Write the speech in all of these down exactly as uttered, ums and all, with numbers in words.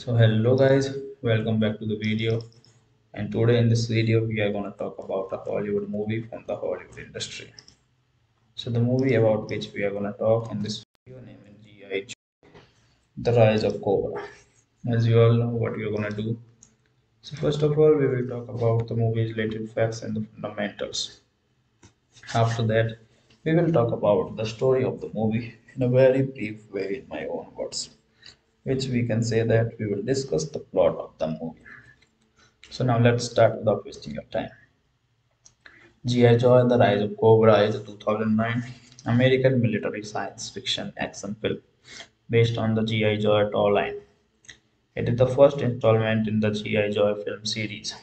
So hello guys, welcome back to the video. And today in this video we are going to talk about a Hollywood movie from the Hollywood industry. So the movie about which we are going to talk in this video name is G I Joe, The Rise of Cobra. As you all know what you are going to do. So first of all we will talk about the movie's related facts and the fundamentals. After that we will talk about the story of the movie in a very brief way in my own words, which we can say that we will discuss the plot of the movie. So now let's start without wasting your time. G I Joe: The Rise of Cobra is a two thousand nine American military science fiction action film based on the G I Joe toy line. It is the first installment in the G I Joe film series.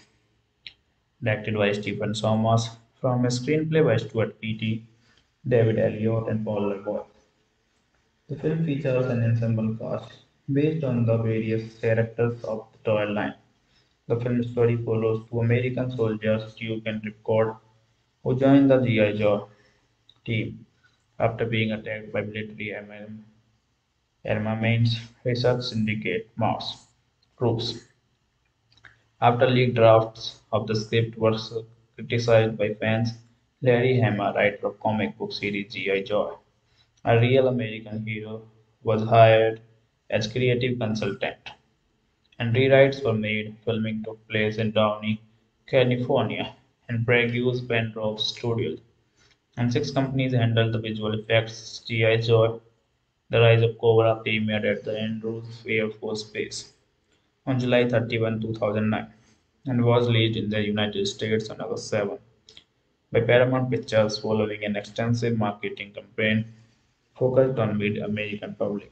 Directed by Stephen Sommers from a screenplay by Stuart Beattie, David Elliot and Paul LeBoy. The film features an ensemble cast based on the various characters of the toy line. The film story follows two American soldiers, Duke and Ripcord, who join the G I Joe team after being attacked by military armaments research syndicate Mars troops. After leaked drafts of the script were criticized by fans, Larry Hama, writer of comic book series G I Joe, a real American hero, was hired as creative consultant, and rewrites were made. Filming took place in Downey, California, and Barrandov Studios, and six companies handled the visual effects. G I Joe: The Rise of Cobra premiered at the Andrews Air Force Base on July thirty-first, two thousand nine, and was released in the United States on August seventh by Paramount Pictures following an extensive marketing campaign focused on mid-American public,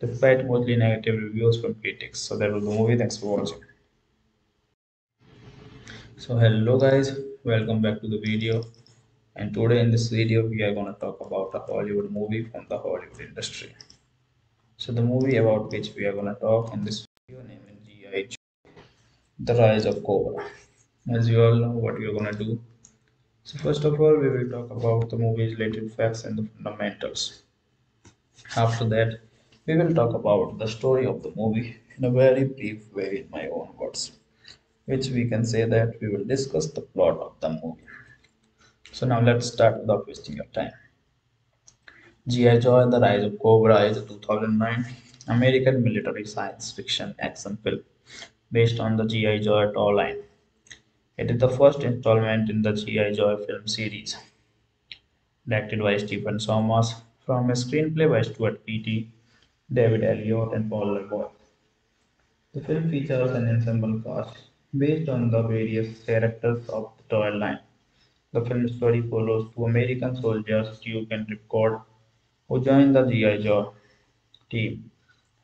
despite mostly negative reviews from critics. So that was the movie. Thanks for watching. So hello guys, welcome back to the video. And today in this video we are going to talk about a Hollywood movie from the Hollywood industry. So the movie about which we are going to talk in this video name is G I Joe: The Rise of Cobra. As you all know what you are going to do. So first of all we will talk about the movie's related facts and the fundamentals. After that we will talk about the story of the movie in a very brief way in my own words, which we can say that we will discuss the plot of the movie. So now let's start without wasting your time. G I Joe: The Rise of Cobra is a two thousand nine American military science fiction action film based on the G I Joe toy line. It is the first installment in the G I Joe film series. Directed by Stephen Sommers from a screenplay by Stuart Beattie, David Elliot and Paul LeBoy. The film features an ensemble cast based on the various characters of the toy line. The film story follows two American soldiers, Duke and Ripcord, who join the G I Joe team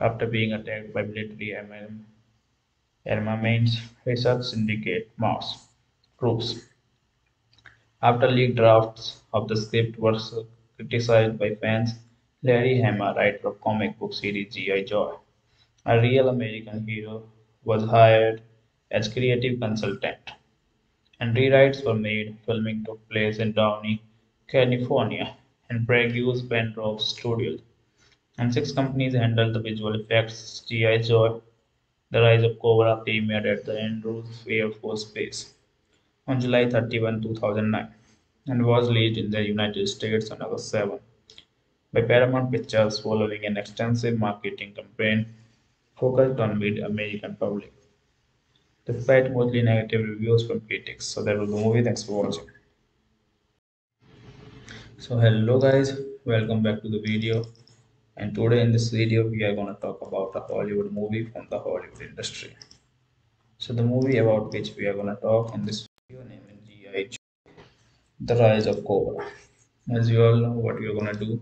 after being attacked by military armaments research syndicate Mars troops. After leaked drafts of the script were criticized by fans, Larry Hama, writer of comic book series G I Joe, a real American hero, was hired as creative consultant, and rewrites were made. Filming took place in Downey, California, and Barrandov Studios, and six companies handled the visual effects. G I Joe: The Rise of Cobra premiered at the Andrews Air Force Base on July thirty-first, two thousand nine, and was released in the United States on August seventh. By Paramount Pictures following an extensive marketing campaign focused on mid-American public, despite mostly negative reviews from critics. So that was the movie. Thanks for watching. So hello guys, welcome back to the video. And today in this video we are going to talk about a Hollywood movie from the Hollywood industry. So the movie about which we are going to talk in this video name is G I Joe: The Rise of Cobra. As you all know what you are going to do.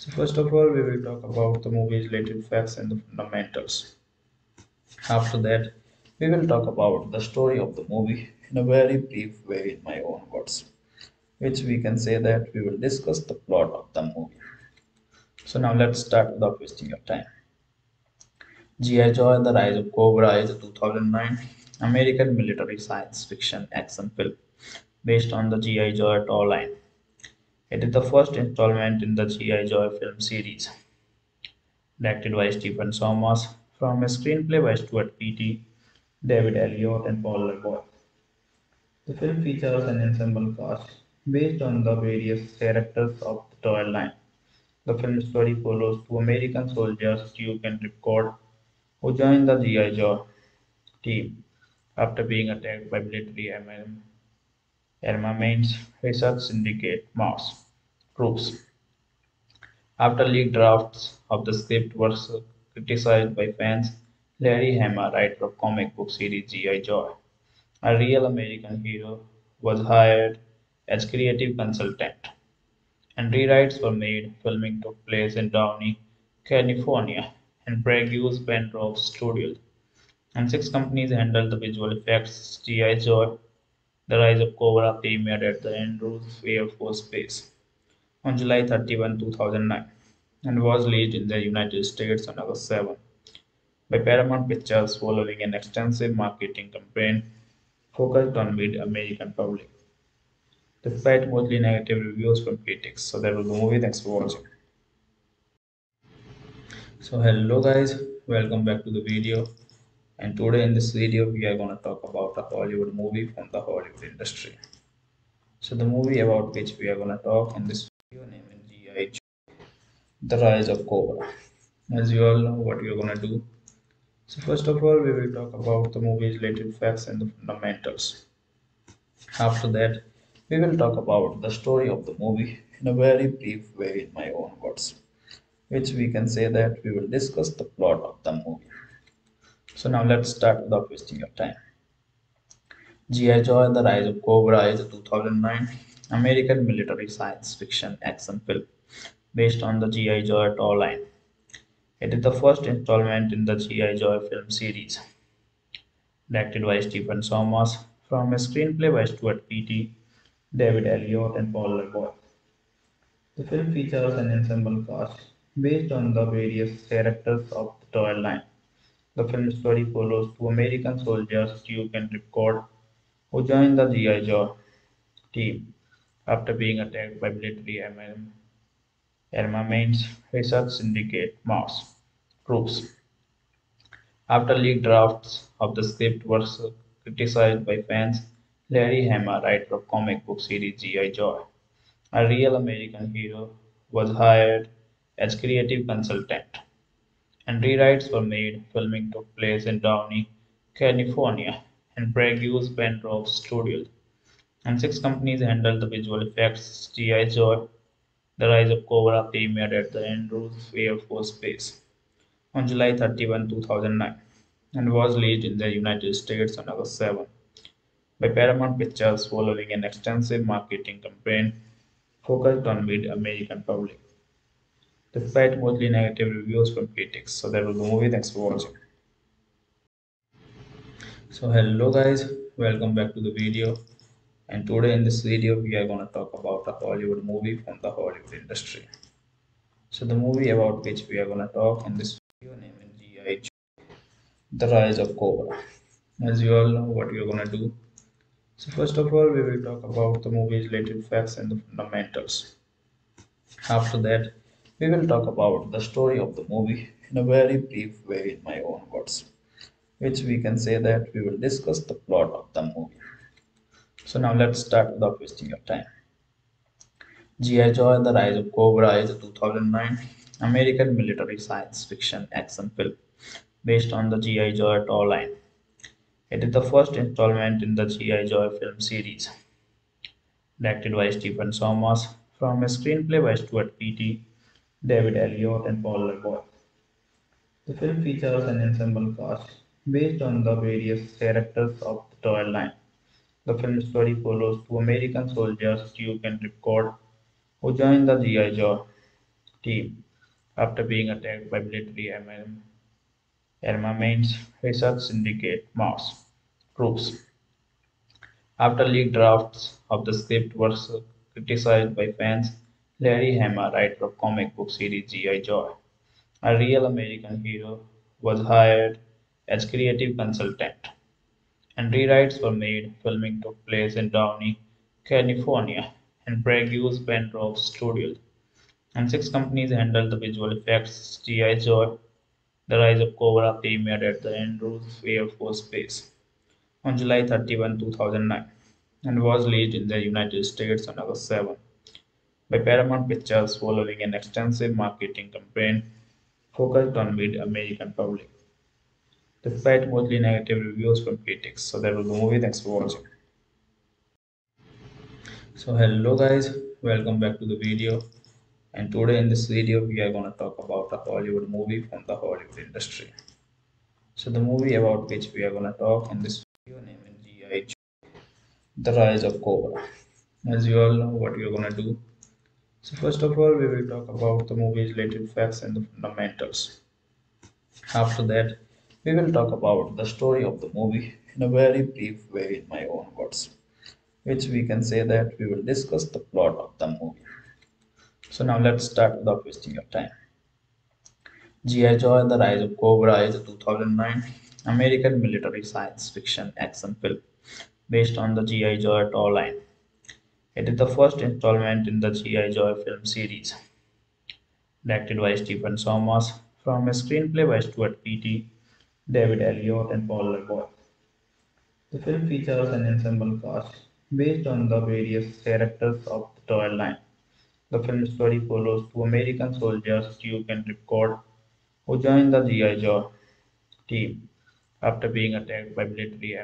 So first of all, we will talk about the movie's related facts and the fundamentals. After that, we will talk about the story of the movie in a very brief way in my own words, which we can say that we will discuss the plot of the movie. So now let's start without wasting your time. G I. Joe: The Rise of Cobra is a two thousand nine American military science fiction action film based on the G I. Joe toy line. It is the first installment in the G I. Joe film series. Directed by Stephen Sommers, from a screenplay by Stuart Beattie, David Elliot, and Paul LeBoy. The film features an ensemble cast based on the various characters of the toy line. The film story follows two American soldiers, Duke and Ripcord, who join the G I. Joe team after being attacked by military M L M. Armaments Research Syndicate (M A R S) troops. After leaked drafts of the script were criticized by fans, Larry Hama, writer of comic book series G I. Joe, a real American hero, was hired as creative consultant, and rewrites were made. Filming took place in Downey, California, and Barrandov Studios, and six companies handled the visual effects. G I. Joe: The Rise of Cobra premiered at the Andrews Air Force Base on July thirty-first, two thousand nine, and was released in the United States on August seventh by Paramount Pictures following an extensive marketing campaign focused on mid-American public, despite mostly negative reviews from critics. So that was the movie. Thanks for watching. So hello guys, welcome back to the video. And today in this video, we are going to talk about a Hollywood movie from the Hollywood industry. So the movie about which we are going to talk in this video name is G I. Joe: The Rise of Cobra. As you all know what we are going to do. So first of all, we will talk about the movie's related facts and the fundamentals. After that, we will talk about the story of the movie in a very brief way in my own words, which we can say that we will discuss the plot of the movie. So now let's start without wasting your time. G I. Joe: The Rise of Cobra is a two thousand nine American military science fiction action film based on the G I. Joe toy line. It is the first installment in the G I. Joe film series. Directed by Stephen Sommers, from a screenplay by Stuart Beattie, David Elliot, and Paul LeBoy. The film features an ensemble cast based on the various characters of the toy line. The film story follows two American soldiers, Duke and Ripcord, who join the G I. Joe team after being attacked by military M L M Armaments Research Syndicate (M A R S) troops. After leaked drafts of the script were criticized by fans, Larry Hama, writer of comic book series G I. Joe, a real American hero, was hired as creative consultant, and rewrites were made. Filming took place in Downey, California, and Barrandov Studios, and six companies handled the visual effects. G I. Joe: The Rise of Cobra premiered at the Andrews Air Force Base on July thirty-first, two thousand nine, and was released in the United States on August seventh by Paramount Pictures following an extensive marketing campaign focused on mid-American public, despite mostly negative reviews from critics. So that was the movie. Thanks for watching. So hello guys, welcome back to the video. And today in this video, we are going to talk about a Hollywood movie from the Hollywood industry. So the movie about which we are going to talk in this video name is G I. Joe: The Rise of Cobra. As you all know what we are going to do. So first of all, we will talk about the movie's related facts and the fundamentals. After that, we will talk about the story of the movie in a very brief way in my own words, which we can say that we will discuss the plot of the movie. So now let's start without wasting your time. G I. Joe: The Rise of Cobra is a two thousand nine American military science fiction action film based on the G I. Joe toy line. It is the first installment in the G I. Joe film series. Directed by Stephen Sommers, from a screenplay by Stuart Beattie, David Elliot, and Paul LeBoy. The film features an ensemble cast based on the various characters of the toy line. The film story follows two American soldiers, Duke and Ripcord, who join the G I. Joe team after being attacked by military armaments research syndicate Mars troops. After leaked drafts of the script were criticized by fans, Larry Hama, writer of comic book series G I Joe, a real American hero, was hired as creative consultant, and rewrites were made. Filming took place in Downey, California, and Prague's Barrandov Studios, and six companies handled the visual effects. G I Joe: The Rise of Cobra premiered at the Andrews Air Force Base on July thirty-first, two thousand nine, and was released in the United States on August seventh by Paramount Pictures following an extensive marketing campaign focused on mid-American public, despite mostly negative reviews from critics. So that was the movie. Thanks for watching. So hello guys, welcome back to the video, and today in this video we are going to talk about a Hollywood movie from the Hollywood industry. So the movie about which we are going to talk in this video name is G I Joe: The Rise of Cobra. As you all know what we are going to do. So first of all, we will talk about the movie's related facts and the fundamentals. After that, we will talk about the story of the movie in a very brief way in my own words, which we can say that we will discuss the plot of the movie. So now let's start without wasting your time. G I Joe: The Rise of Cobra is a two thousand nine American military science fiction action film based on the G I Joe toyline. It is the first installment in the G I Joe film series, directed by Stephen Sommers, from a screenplay by Stuart Beattie, David Elliot, and Paul LeBoy. The film features an ensemble cast based on the various characters of the toy line. The film story follows two American soldiers, Duke and Ripcord, who join the G I Joe team after being attacked by military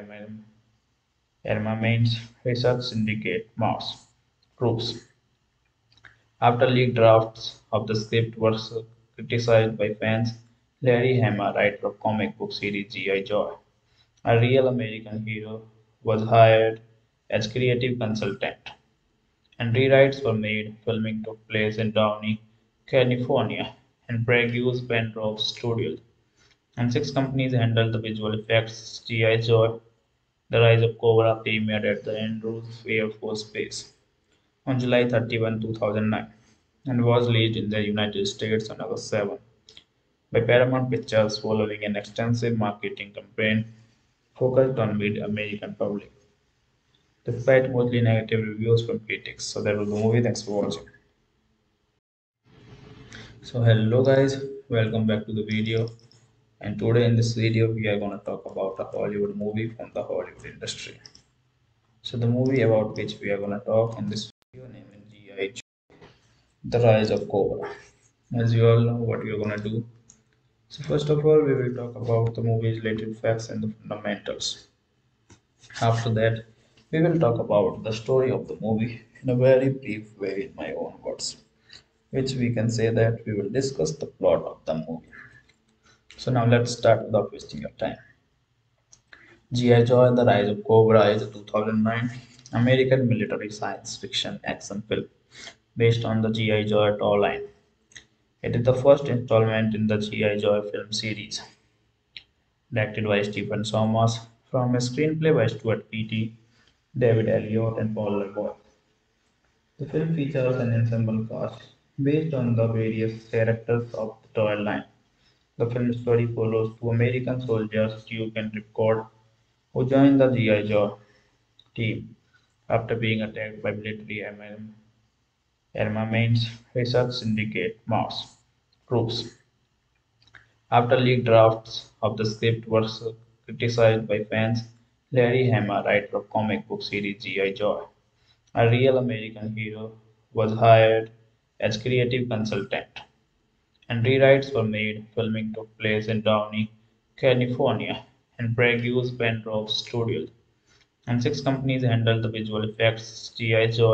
armaments research syndicate Mars troops. After leaked drafts of the script were criticized by fans, Larry Hama, writer of comic book series G I Joe, a real American hero, was hired as creative consultant, and rewrites were made. Filming took place in Downey, California, and Prague's Barrandov Studios, and six companies handled the visual effects. G I Joe: The Rise of Cobra premiered at the Andrews Air Force Base on July thirty-first, two thousand nine, and was released in the United States on August seventh by Paramount Pictures following an extensive marketing campaign focused on mid-American public, despite mostly negative reviews from critics. So that was the movie. Thanks for watching. So hello guys, welcome back to the video, and today in this video we are going to talk about a Hollywood movie from the Hollywood industry. So the movie about which we are going to talk in this video name is G I Joe: The Rise of Cobra. As you all know what we are going to do. So first of all, we will talk about the movie's related facts and the fundamentals. After that, we will talk about the story of the movie in a very brief way in my own words, which we can say that we will discuss the plot of the movie. So now let's start without wasting your time. G I Joe: The Rise of Cobra is a two thousand nine American military science fiction action film based on the G I Joe toyline. It is the first installment in the G I Joe film series, directed by Stephen Sommers, from a screenplay by Stuart Beattie, David Elliot, and Paul LeBoy. The film features an ensemble cast based on the various characters of the toy line. The film story follows two American soldiers, Duke and Ripcord, who join the G I Joe team after being attacked by military armaments research syndicate Mars troops. After leaked drafts of the script were criticized by fans, Larry Hama, writer of comic book series G I Joe, a real American hero, was hired as creative consultant, and rewrites were made. Filming took place in Downey, California, and Prague's Barrandov Studios, and six companies handled the visual effects. G I Joe: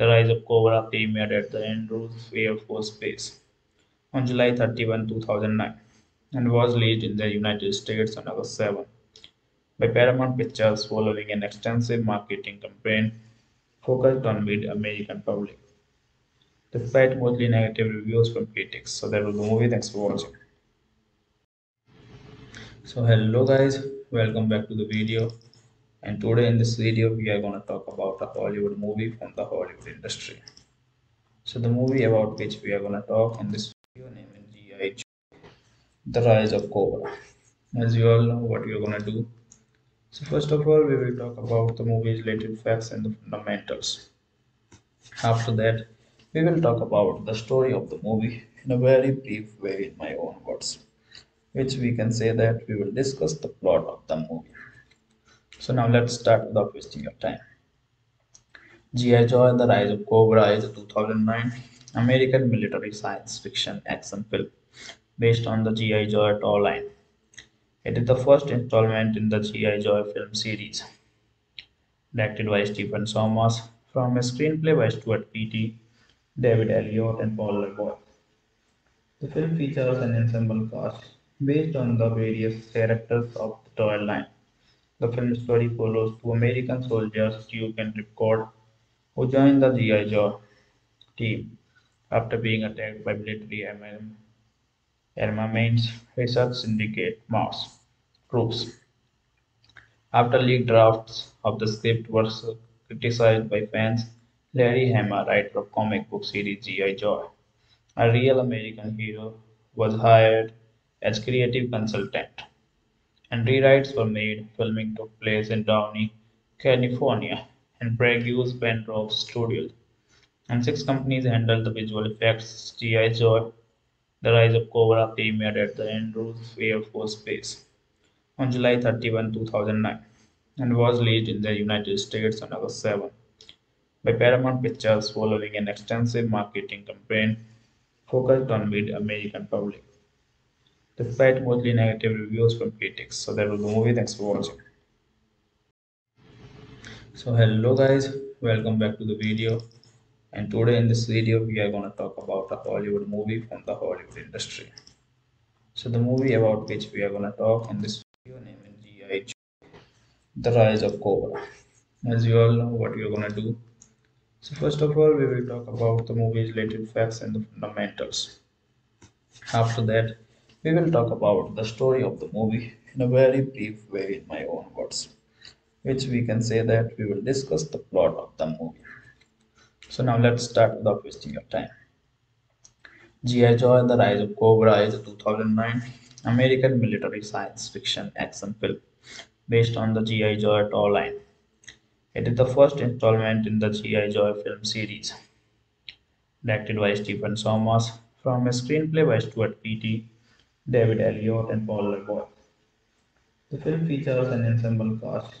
The Rise of Cobra premiered at the Andrews Air Force Base on July thirty-first, two thousand nine, and was released in the United States on August seventh by Paramount Pictures following an extensive marketing campaign focused on mid-American public, despite mostly negative reviews from critics. So that was the movie. Thanks for watching. So hello guys, welcome back to the video. And today in this video we are going to talk about a Hollywood movie from the Hollywood industry. So the movie about which we are going to talk in this video name is G I Joe, The Rise of Cobra. As you all know what we are going to do. So first of all we will talk about the movie's related facts and the fundamentals. After that we will talk about the story of the movie in a very brief way in my own words, which we can say that we will discuss the plot of the movie. So now let's start without wasting your time. G I. Joe: The Rise of Cobra is a two thousand nine American military science fiction action film based on the G I. Joe toyline. It is the first installment in the G I. Joe film series. Directed by Stephen Sommers, from a screenplay by Stuart Beattie, David Elliot, and Paul LeBoy. The film features an ensemble cast based on the various characters of the toy line. The film story follows two American soldiers, Duke and Ripcord, who join the G I. Joe team after being attacked by military armaments research syndicate Mars troops. After leaked drafts of the script were criticized by fans, Larry Hama, writer of comic book series G I. Joe, a real American hero, was hired as creative consultant, and rewrites were made. Filming took place in Downey, California, and Andrews Air Force Studios, and six companies handled the visual effects. G I. Joe: The Rise of Cobra premiered at the Andrews Air Force Base on July thirty-first, two thousand nine, and was released in the United States on August seventh by Paramount Pictures following an extensive marketing campaign focused on mid-American public, despite mostly negative reviews from critics. So that was the movie. Thanks for watching. So hello guys, welcome back to the video. And today in this video we are going to talk about a Hollywood movie from the Hollywood industry. So the movie about which we are going to talk in this video name is G I Joe, The Rise of Cobra. As you all know what we are going to do. So first of all we will talk about the movie's related facts and the fundamentals. After that we will talk about the story of the movie in a very brief way in my own words, which we can say that we will discuss the plot of the movie. So now let's start without wasting your time. G I. Joe: The Rise of Cobra is a two thousand nine American military science fiction action film based on the G I. Joe toyline. It is the first installment in the G I. Joe film series. Directed by Stephen Sommers, from a screenplay by Stuart Beattie, David Elliot, and Paul LeBoy. The film features an ensemble cast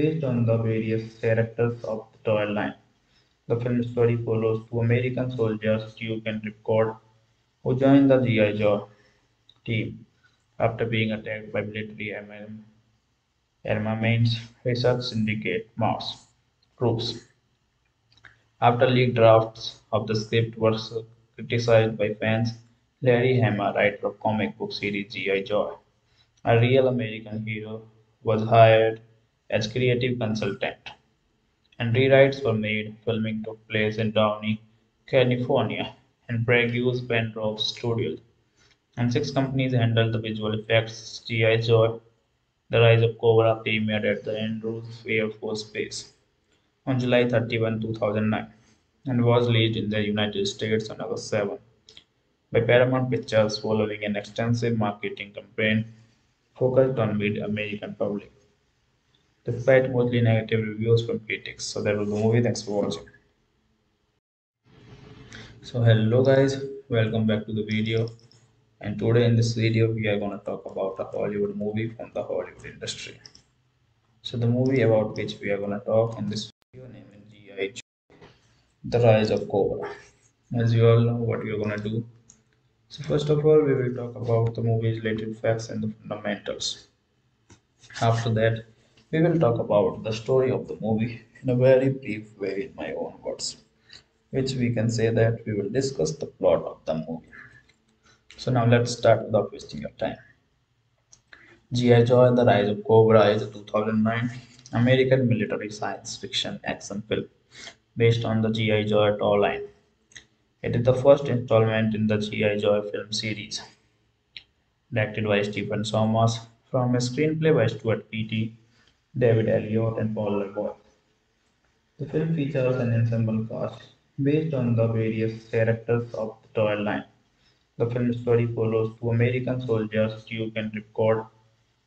based on the various characters of the toy line. The film story follows two American soldiers, Duke and Ripcord, who join the G I. Joe team after being attacked by military armaments research syndicate Mars troops. After leaked drafts of the script were criticized by fans, Larry Hama, writer of comic book series G I. Joe, a real American hero, was hired as creative consultant, and rewrites were made. Filming took place in Downey, California, and Andrews Air Force Studios, and six companies handled the visual effects. G I. Joe: The Rise of Cobra premiered at the Andrews Air Force Base on July thirty-first, two thousand nine, and was released in the United States on August seventh. By Paramount Pictures following an extensive marketing campaign focused on mid-American public, despite mostly negative reviews from critics. So that was the movie. Thanks for watching. So hello guys, welcome back to the video. And today in this video we are going to talk about a Hollywood movie from the Hollywood industry. So the movie about which we are going to talk in this video name is G I Joe, The Rise of Cobra. As you all know what we are going to do. So first of all we will talk about the movie's related facts and the fundamentals. After that we will talk about the story of the movie in a very brief way in my own words, which we can say that we will discuss the plot of the movie. So now let's start without wasting your time. G I. Joe: The Rise of Cobra is a two thousand nine American military science fiction action film based on the G I. Joe toyline. It is the first installment in the G I. Joe film series. Directed by Stephen Sommers, from a screenplay by Stuart Beattie, David Elliot, and Paul LeBoy. The film features an ensemble cast based on the various characters of the toy line. The film story follows two American soldiers, Duke and Ripcord,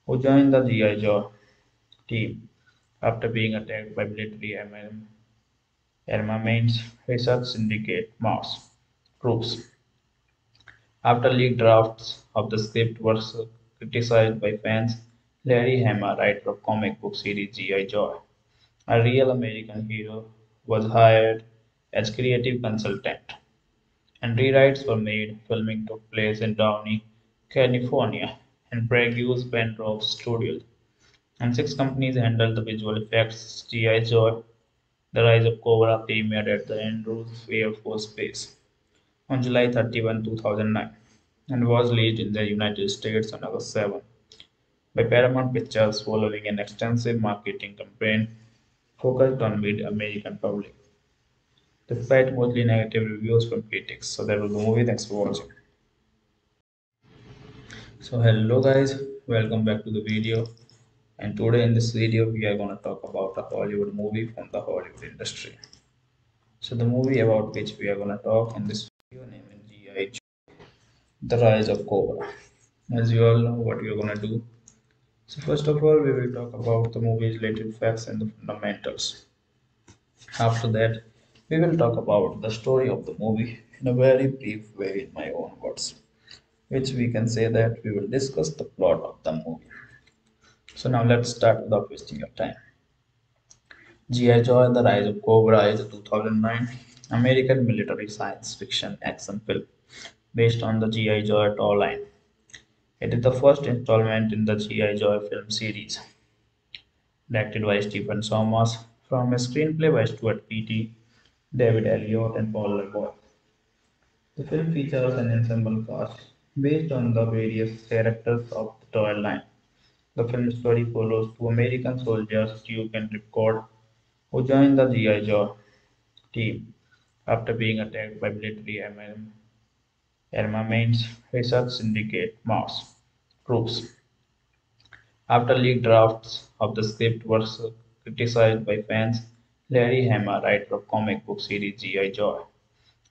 who join the G I. Joe team after being attacked by military armaments research syndicate Mars troops. After leaked drafts of the script were criticized by fans, Larry Hama, writer of comic book series G I. Joe, a real American hero, was hired as creative consultant, and rewrites were made. Filming took place in Downey, California, and Barrandov Studios, and six companies handled the visual effects. G I. Joe: The Rise of Cobra premiered at the Andrews Air Force Base on July thirty-first, two thousand nine, and was released in the United States on August seventh by Paramount Pictures following an extensive marketing campaign focused on mid-American public, despite mostly negative reviews from critics. So that was the movie. Thanks for watching. So hello guys, welcome back to the video. And today in this video we are going to talk about a Hollywood movie from the Hollywood industry. So the movie about which we are going to talk in this video name is G I. Joe: The Rise of Cobra. As you all know what we are going to do. So first of all, we will talk about the movie's related facts and the fundamentals. After that, we will talk about the story of the movie in a very brief way in my own words, which we can say that we will discuss the plot of the movie. So now let's start without wasting your time. G I. Joe: The Rise of Cobra is a two thousand nine American military science fiction action film based on the G I. Joe toy line. It is the first installment in the G I. Joe film series. Directed by Stephen Sommers, from a screenplay by Stuart Beattie, David Elliot, and Paul LeBoy. The film features an ensemble cast based on the various characters of the toy line. The film story follows two American soldiers, Duke and Ripcord, who join the G I. Joe team after being attacked by military armaments research syndicate Mars troops. After leaked drafts of the script were criticized by fans, Larry Hama, writer of comic book series G I. Joe,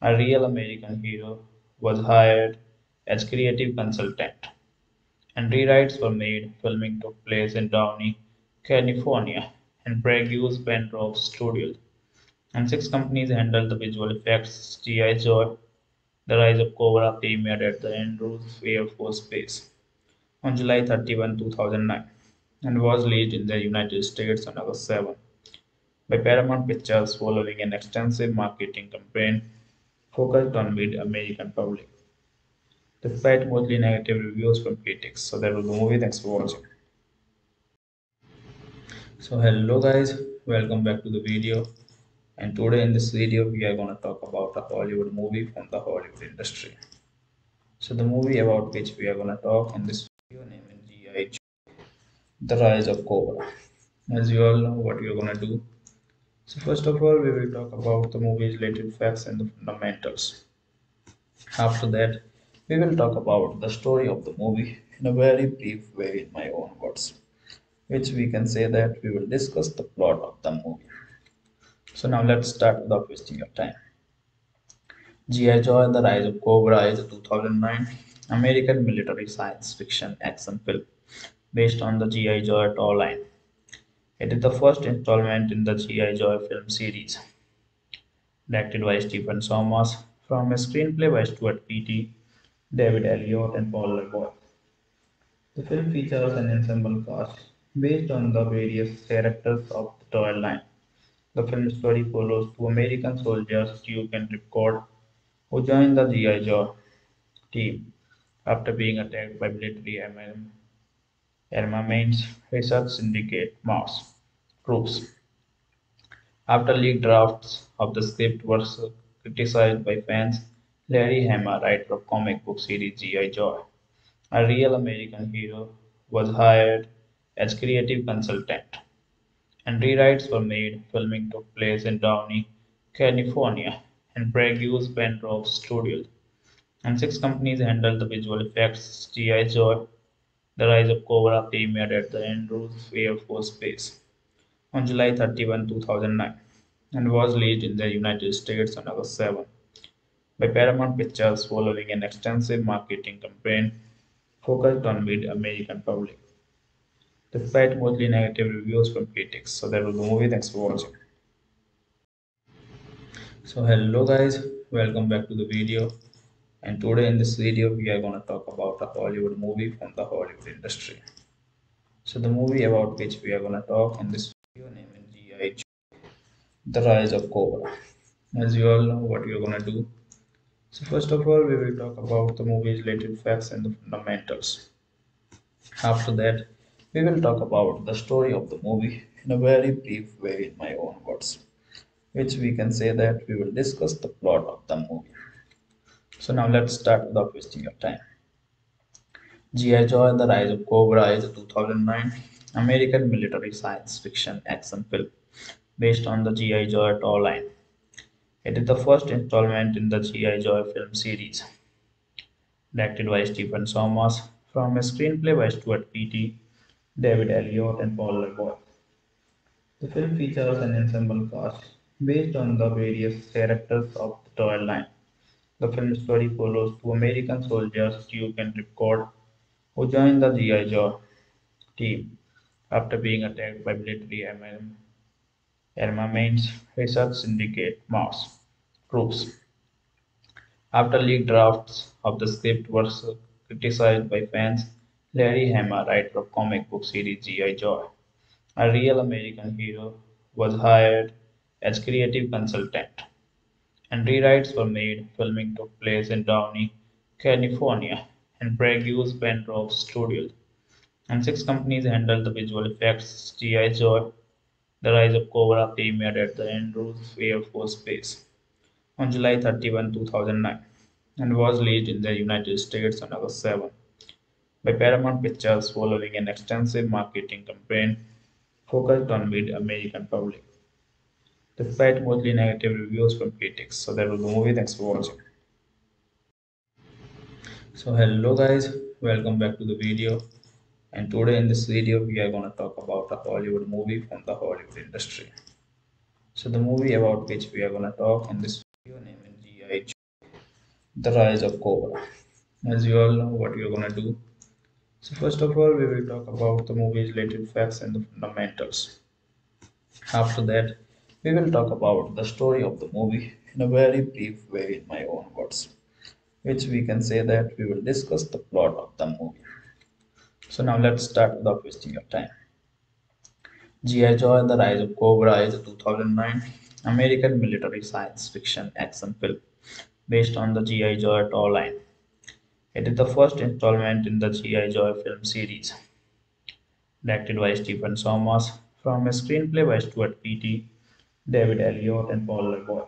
a real American hero, was hired as creative consultant, and rewrites were made. Filming took place in Downey, California, and Barrandov Studios, and six companies handled the visual effects. G I. Joe: The Rise of Cobra premiered at the Andrews Air Force Base on July thirty-first, two thousand nine, and was released in the United States on August seventh by Paramount Pictures following an extensive marketing campaign focused on mid-American public, despite mostly negative reviews from critics. So that was the movie. Thanks for watching. So hello guys, welcome back to the video. And today in this video we are going to talk about a Hollywood movie from the Hollywood industry. So the movie about which we are going to talk in this video name is G I. Joe: The Rise of Cobra. As you all know what we are going to do. So first of all, we will talk about the movie's related facts and the fundamentals. After that, we will talk about the story of the movie in a very brief way in my own words, which we can say that we will discuss the plot of the movie. So now let's start without wasting your time. G I. Joe: The Rise of Cobra is a two thousand nine American military science fiction action film based on the G I. Joe toy line. It is the first installment in the G I. Joe film series. Directed by Stephen Sommers, from a screenplay by Stuart Beattie, David Elliot, and Paul LeBoy. The film features an ensemble cast based on the various characters of the toy line. The film story follows two American soldiers, Duke and Ripcord, who join the G I. Joe team after being attacked by military armaments research syndicate Mars troops. After leaked drafts of the script were criticized by fans, Larry Hama, writer of comic book series G I. Joe, a real American hero, was hired as creative consultant, and rewrites were made. Filming took place in Downey, California, and Bragu's Barrandov Studios, and six companies handled the visual effects. G I. Joe: The Rise of Cobra premiered at the Andrews Air Force Base on July thirty-first, two thousand nine, and was released in the United States on August seventh by Paramount Pictures following an extensive marketing campaign focused on mid-American public, despite mostly negative reviews from critics. So that was the movie. Thanks for watching. So hello guys, welcome back to the video. And today in this video we are going to talk about a Hollywood movie from the Hollywood industry. So the movie about which we are going to talk in this video name is G I Joe: The Rise of Cobra. As you all know what we are going to do. So first of all we will talk about the movie's related facts and the fundamentals. After that we will talk about the story of the movie in a very brief way in my own words, which we can say that we will discuss the plot of the movie. So now let's start without wasting your time. G I. Joe: The Rise of Cobra is a two thousand nine American military science fiction action film based on the G I. Joe toyline. It is the first installment in the G I. Joe film series. Directed by Stephen Sommers, from a screenplay by Stuart Beattie, David Elliot, and Paul LeBoy. The film features an ensemble cast based on the various characters of the toyline. The film story follows two American soldiers, Duke and Ripcord, who join the G I. Joe team after being attacked by military armaments research syndicate Mars troops. After leaked drafts of the script were criticized by fans, Larry Hama, writer of comic book series G I. Joe, a real American hero, was hired as creative consultant, and rewrites were made. Filming took place in Downey, California, and Bragu's Barrandov Studios, and six companies handled the visual effects. G I. Joe: The Rise of Cobra premiered at the Andrews Air Force Base on July thirty-first, two thousand nine, and was released in the United States on August seventh by Paramount Pictures following an extensive marketing campaign focused on mid-American public, despite mostly negative reviews from critics. So that was the movie. Thanks for watching. So hello guys, welcome back to the video. And today in this video we are going to talk about a Hollywood movie from the Hollywood industry. So the movie about which we are going to talk in this video name is G I Joe: The Rise of Cobra. As you all know what we are going to do. So first of all we will talk about the movie's related facts and the fundamentals. After that we will talk about the story of the movie in a very brief way in my own words, which we can say that we will discuss the plot of the movie. So now let's start without wasting your time. G I. Joe: The Rise of Cobra is a two thousand nine American military science fiction action film based on the G I. Joe toyline. It is the first installment in the G I. Joe film series. Directed by Stephen Sommers, from a screenplay by Stuart Beattie, David Elliot, and Paul LeBoy.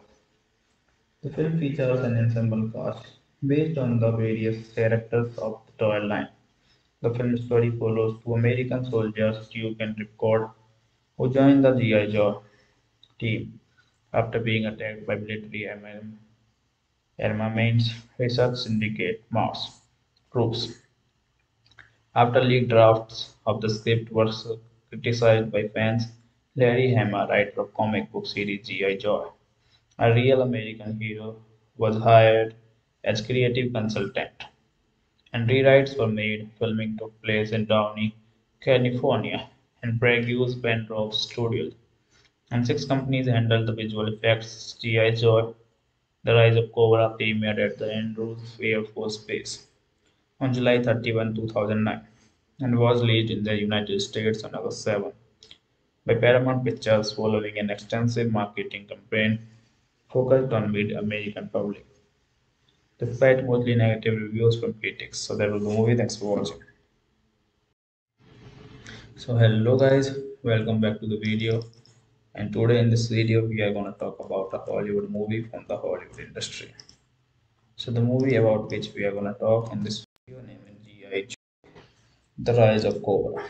The film features an ensemble cast based on the various characters of the toyline. The film story follows two American soldiers, Duke and Ripcord, who join the G I. Joe team after being attacked by military armaments research syndicate Mars troops. After leaked drafts of the script were criticized by fans, Larry Hama, writer of comic book series G I. Joe, a real American hero, was hired as creative consultant, and rewrites were made. Filming took place in Downey, California, and Bragu's Barrandov Studios, and six companies handled the visual effects. G I. Joe: The Rise of Cobra premiered at the Andrews Air Force Base on July thirty-first, two thousand nine, and was released in the United States on August seventh. By Paramount Pictures following an extensive marketing campaign focused on mid-American public, despite mostly negative reviews from critics. So that was the movie. Thanks for watching. So hello guys, welcome back to the video. And today in this video we are going to talk about a Hollywood movie from the Hollywood industry. So the movie about which we are going to talk in this video name is G I Joe: The Rise of Cobra.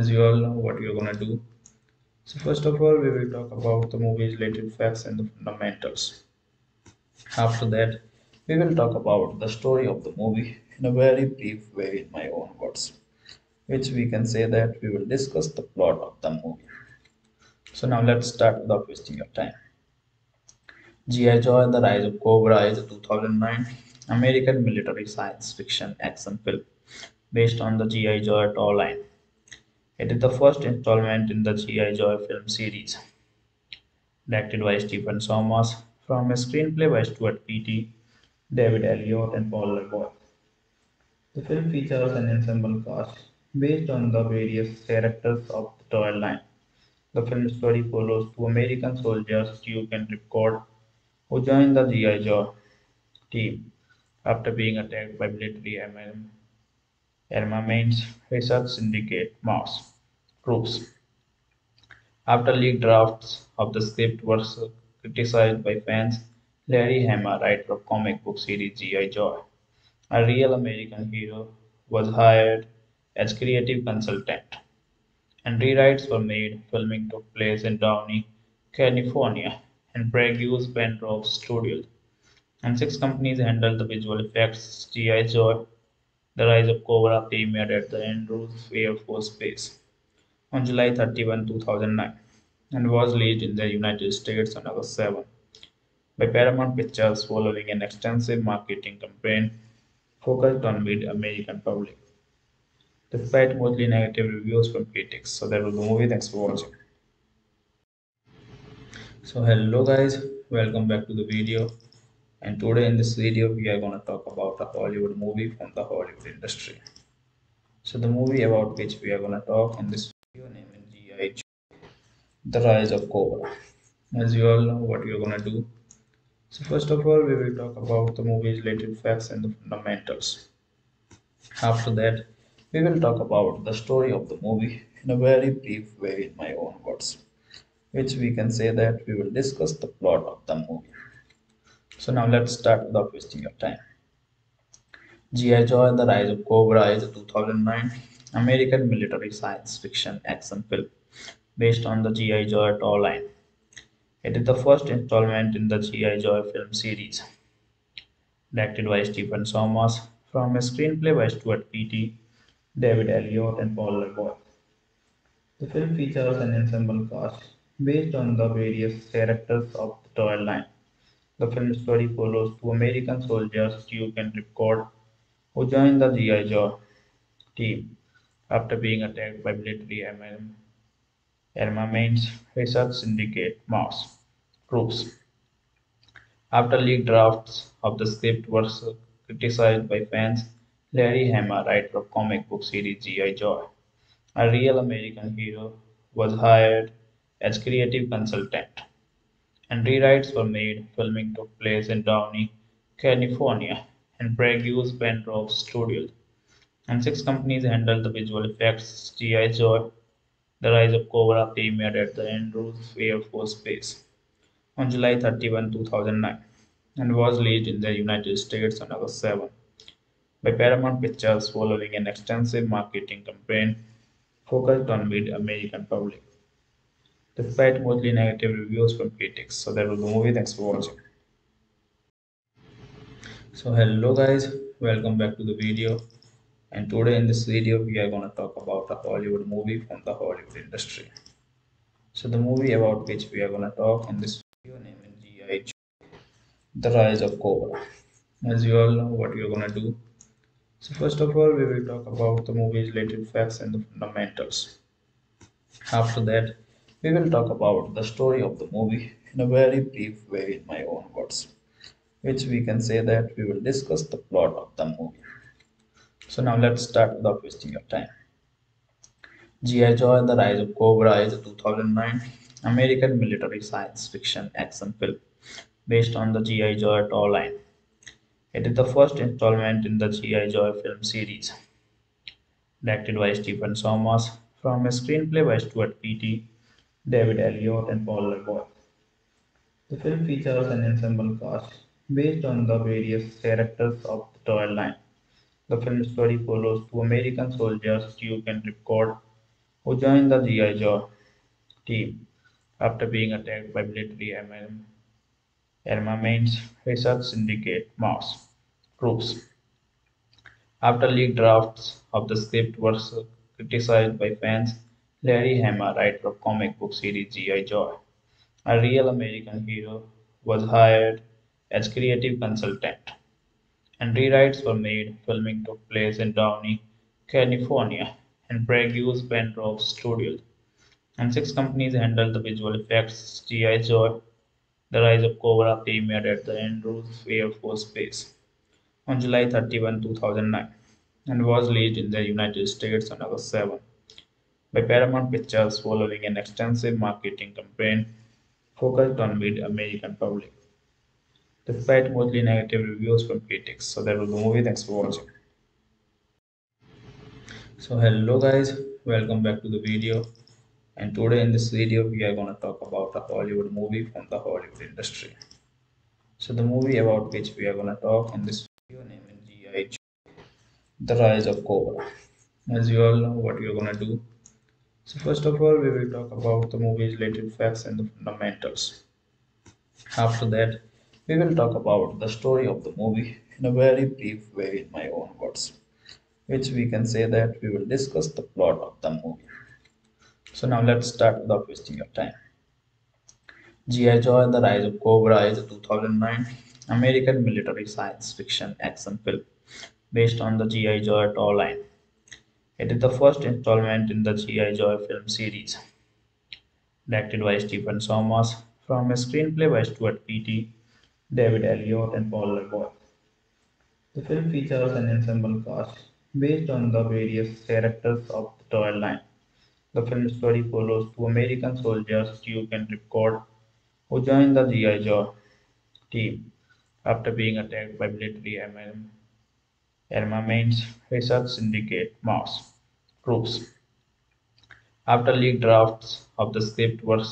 As you all know what we are going to do. So first of all we will talk about the movie's related facts and the fundamentals. After that, we will talk about the story of the movie in a very brief way in my own words, which we can say that we will discuss the plot of the movie. So now let's start without wasting your time. G I. Joe: The Rise of Cobra is a two thousand nine American military science fiction action film based on the G I. Joe toy line. It is the first installment in the G I. Joe film series. Directed by Stephen Sommers, from a screenplay by Stuart Beattie, David Elliot, and Paul LeBoy. The film features an ensemble cast based on the various characters of the toy line. The film story follows two American soldiers, Duke and Ripcord, who join the G I. Joe team after being attacked by military armaments research syndicate Mars troops. After leaked drafts of the script were criticized by fans, Larry Hama, writer of comic book series G I. Joe, a real American hero, was hired as creative consultant, and rewrites were made. Filming took place in Downey, California, and Barrandov Studios, and six companies handled the visual effects. G I. Joe: The Rise of Cobra premiered at the Andrews Air Force Base on July thirty-first, two thousand nine, and was released in the United States on August seventh by Paramount Pictures following an extensive marketing campaign focused on mid-American public, despite mostly negative reviews from critics. So that was the movie. Thanks for watching. So hello guys, welcome back to the video, and today in this video we are going to talk about a Hollywood movie from the Hollywood industry. So the movie about which we are going to talk in this video name is G I. Joe: The Rise of Cobra. As you all know what we are going to do. So first of all, we will talk about the movie's related facts and the fundamentals. After that, we will talk about the story of the movie in a very brief way in my own words, which we can say that we will discuss the plot of the movie. So now let's start without wasting your time. G I. Joe: The Rise of Cobra is a two thousand nine American military science fiction action film based on the G I. Joe toy line. It is the first installment in the G I. Joe film series. Directed by Stephen Sommers, from a screenplay by Stuart Beattie, David Elliot, and Paul LeBoy. The film features an ensemble cast based on the various characters of the toy line. The film story follows two American soldiers, Duke and Ripcord, who join the G I. Joe team after being attacked by military armaments research syndicate Mars troops. After leaked drafts of the script were criticized by fans, Larry Hama, writer of comic book series G I. Joe, a real American hero, was hired as creative consultant, and rewrites were made. Filming took place in Downey, California, and Barrandov Studios, and six companies handled the visual effects. G I. Joe: The Rise of Cobra premiered at the Andrews Air Force Base on July thirty-first, two thousand nine, and was released in the United States on August seventh by Paramount Pictures following an extensive marketing campaign focused on mid-American public, despite mostly negative reviews from critics. So that was the movie. Thanks for watching. So hello guys, welcome back to the video, and today in this video we are going to talk about a Hollywood movie from the Hollywood industry. So the movie about which we are going to talk in this video name is G I. Joe: The Rise of Cobra. As you all know what we are going to do. So first of all, we will talk about the movie's related facts and the fundamentals. After that, we will talk about the story of the movie in a very brief way in my own words, which we can say that we will discuss the plot of the movie. So now let's start without wasting your time. G I. Joe: The Rise of Cobra is a two thousand nine American military science fiction action film based on the G I. Joe toy line. It is the first installment in the G I. Joe film series. Directed by Stephen Sommers, from a screenplay by Stuart Beattie, David Elliot, and Paul LeBoy. The film features an ensemble cast based on the various characters of the toy line. The film story follows two American soldiers, Duke and Ripcord, who join the G I. Joe team after being attacked by military Armaments Research Syndicate Mars Troops. After leaked drafts of the script were criticized by fans, Larry Hama, writer of comic book series G I Joe, a real American hero, was hired as creative consultant, and rewrites were made. Filming took place in Downey, California, and Barrandov Studios, and six companies handled the visual effects. G I Joe: The Rise of Cobra premiered at the Andrews Air Force Base on July thirty-first, two thousand nine, and was released in the United States on August seventh by Paramount Pictures following an extensive marketing campaign focused on mid-American public, despite mostly negative reviews from critics. So that was the movie. Thanks for watching. So hello guys, welcome back to the video. And today in this video we are going to talk about a Hollywood movie from the Hollywood industry. So the movie about which we are going to talk in this video name is G I Joe: The Rise of Cobra. As you all know what we are going to do. So first of all we will talk about the movie's related facts and the fundamentals. After that we will talk about the story of the movie in a very brief way in my own words, which we can say that we will discuss the plot of the movie. So now let's start without wasting your time. G I Joe: The Rise of Cobra is a two thousand nine American military science fiction action film based on the G I Joe toy line. It is the first installment in the G I Joe film series. Directed by Stephen Sommers, from a screenplay by Stuart Beattie, David Elliot, and Paul LeBoy. The film features an ensemble cast based on the various characters of the toy line. The film story follows two American soldiers, Duke and Ripcord, who join the G I Joe team after being attacked by military armaments research syndicate Mars troops. After leaked drafts of the script were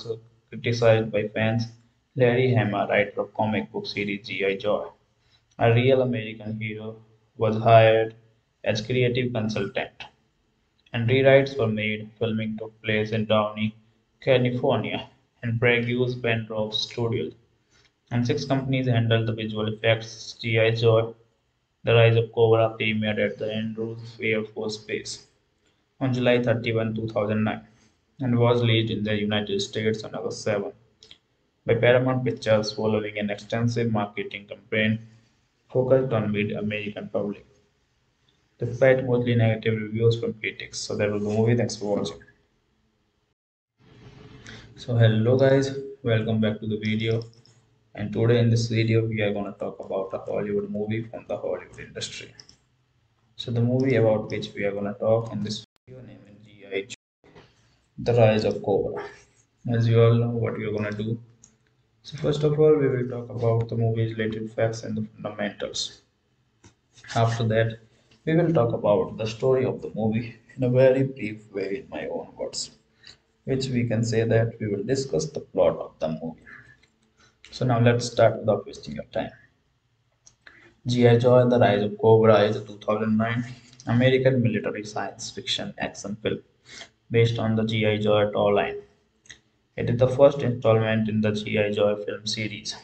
criticized by fans, Larry Hama, writer of comic book series G I Joe, a real American hero, was hired as creative consultant, and rewrites were made. Filming took place in Downey, California, and Barrandov Studios, and six companies handled the visual effects. G I Joe: The Rise of Cobra premiered at the Andrews Air Force Base on July thirty-first, two thousand nine, and was released in the United States on August seventh by Paramount Pictures following an extensive marketing campaign focused on mid-American public, despite mostly negative reviews from critics. So that was the movie. Thanks for watching. So hello guys, welcome back to the video. And today in this video we are going to talk about a Hollywood movie from the Hollywood industry. So the movie about which we are going to talk in this video name is G I Joe: The Rise of Cobra. As you all know what we are going to do. So first of all we will talk about the movie's related facts and the fundamentals. After that we will talk about the story of the movie in a very brief way in my own words, which we can say that we will discuss the plot of the movie. So now let's start without wasting your time. G I Joe: The Rise of Cobra is a two thousand nine American military science fiction action film based on the G I Joe toy line. It is the first installment in the G I Joe film series.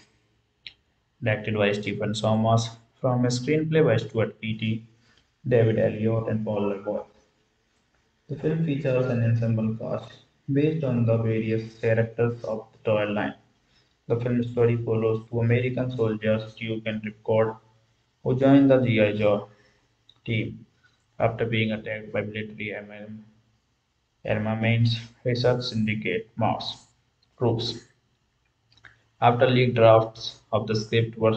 Directed by Stephen Sommers, from a screenplay by Stuart Beattie, David Elliot, and Paul LeBoy. The film features an ensemble cast based on the various characters of the toy line. The film story follows two American soldiers, Duke and Ripcord, who join the G I Joe team after being attacked by military armaments research syndicate Mars troops. After leaked drafts of the script were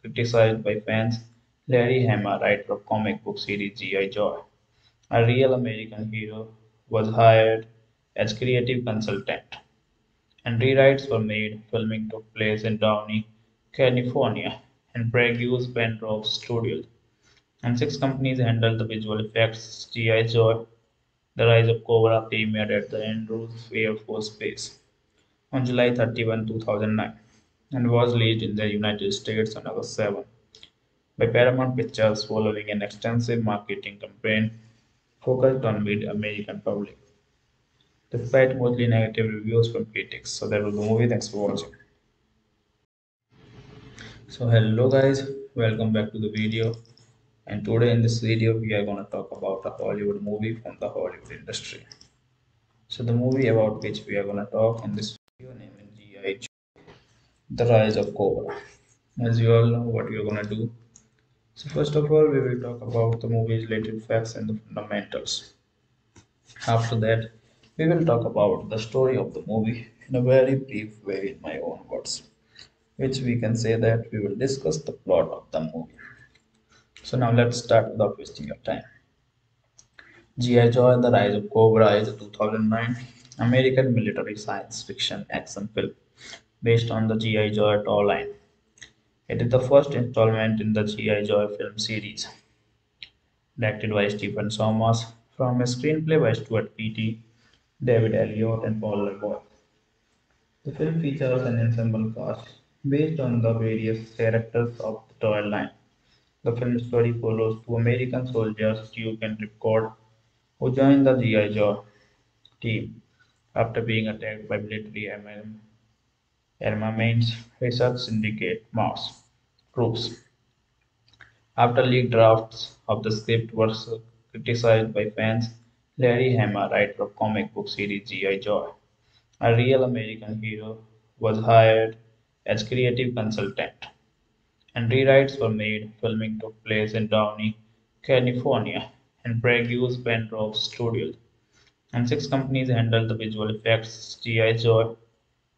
criticized by fans, Larry Hama, writer of comic book series G I Joe, a real American hero, was hired as creative consultant, and rewrites were made. Filming took place in Downey, California, and Barrandov Studios, and six companies handled the visual effects. G I Joe: The Rise of Cobra premiered at the Andrews Air Force Base on July thirty-first, two thousand nine, and was released in the United States on August seventh. By Paramount Pictures following an extensive marketing campaign focused on mid-American public, despite mostly negative reviews from critics. So that was the movie. Thanks for watching. So hello guys, welcome back to the video. And today in this video we are going to talk about a Hollywood movie from the Hollywood industry. So the movie about which we are going to talk in this video name is G I Joe, The Rise of Cobra. As you all know what we are going to do. So first of all we will talk about the movie's related facts and the fundamentals. After that we will talk about the story of the movie in a very brief way in my own words, which we can say that we will discuss the plot of the movie. So now let's start without wasting your time. G I. Joe: The Rise of Cobra is a two thousand nine American military science fiction action film based on the G I. Joe toy line. It is the first installment in the G I. Joe film series. Directed by Stephen Sommers, from a screenplay by Stuart Beattie, David Elliot and Paul. The film features an ensemble cast based on the various characters of the toy line. The film story follows two American soldiers, Duke and Ripcord, who join the G I. Joe team after being attacked by military armaments research syndicate Mars troops. After leaked drafts of the script were criticized by fans, Larry Hama, writer of comic book series G I. Joe, a real American hero, was hired as creative consultant, and rewrites were made. Filming took place in Downey, California, and Barrandov Studios, and six companies handled the visual effects. G I. Joe: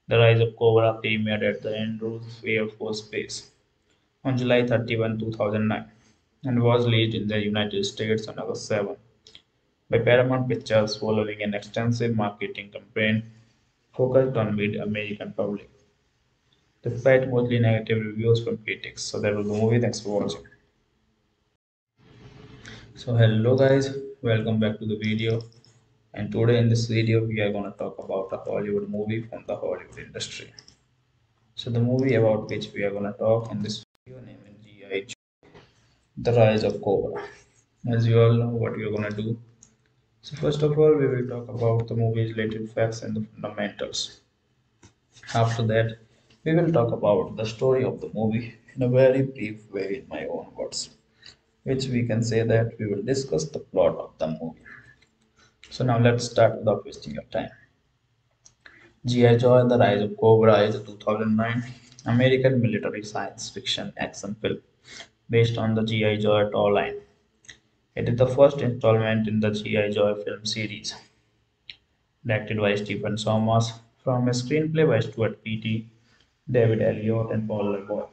The Rise of Cobra premiered at the Andrews Air Force Base on July thirty-first, two thousand nine, and was released in the United States on August seventh by Paramount Pictures following an extensive marketing campaign focused on mid-American public, despite mostly negative reviews from critics. So that was the movie. Thanks for watching. So hello guys, welcome back to the video. And today in this video we are going to talk about a Hollywood movie from the Hollywood industry. So the movie about which we are going to talk in this video name is G I. Joe: The Rise of Cobra. As you all know what we are going to do. So first of all we will talk about the movie's related facts and the fundamentals. After that we will talk about the story of the movie in a very brief way in my own words, which we can say that we will discuss the plot of the movie. So now let's start without wasting your time. G I. Joe: The Rise of Cobra is a two thousand nine American military science fiction action film based on the G I. Joe toy line. It is the first installment in the G I. Joe film series. Directed by Stephen Sommers, from a screenplay by Stuart Beattie, David Elliot and Paul LeBoy.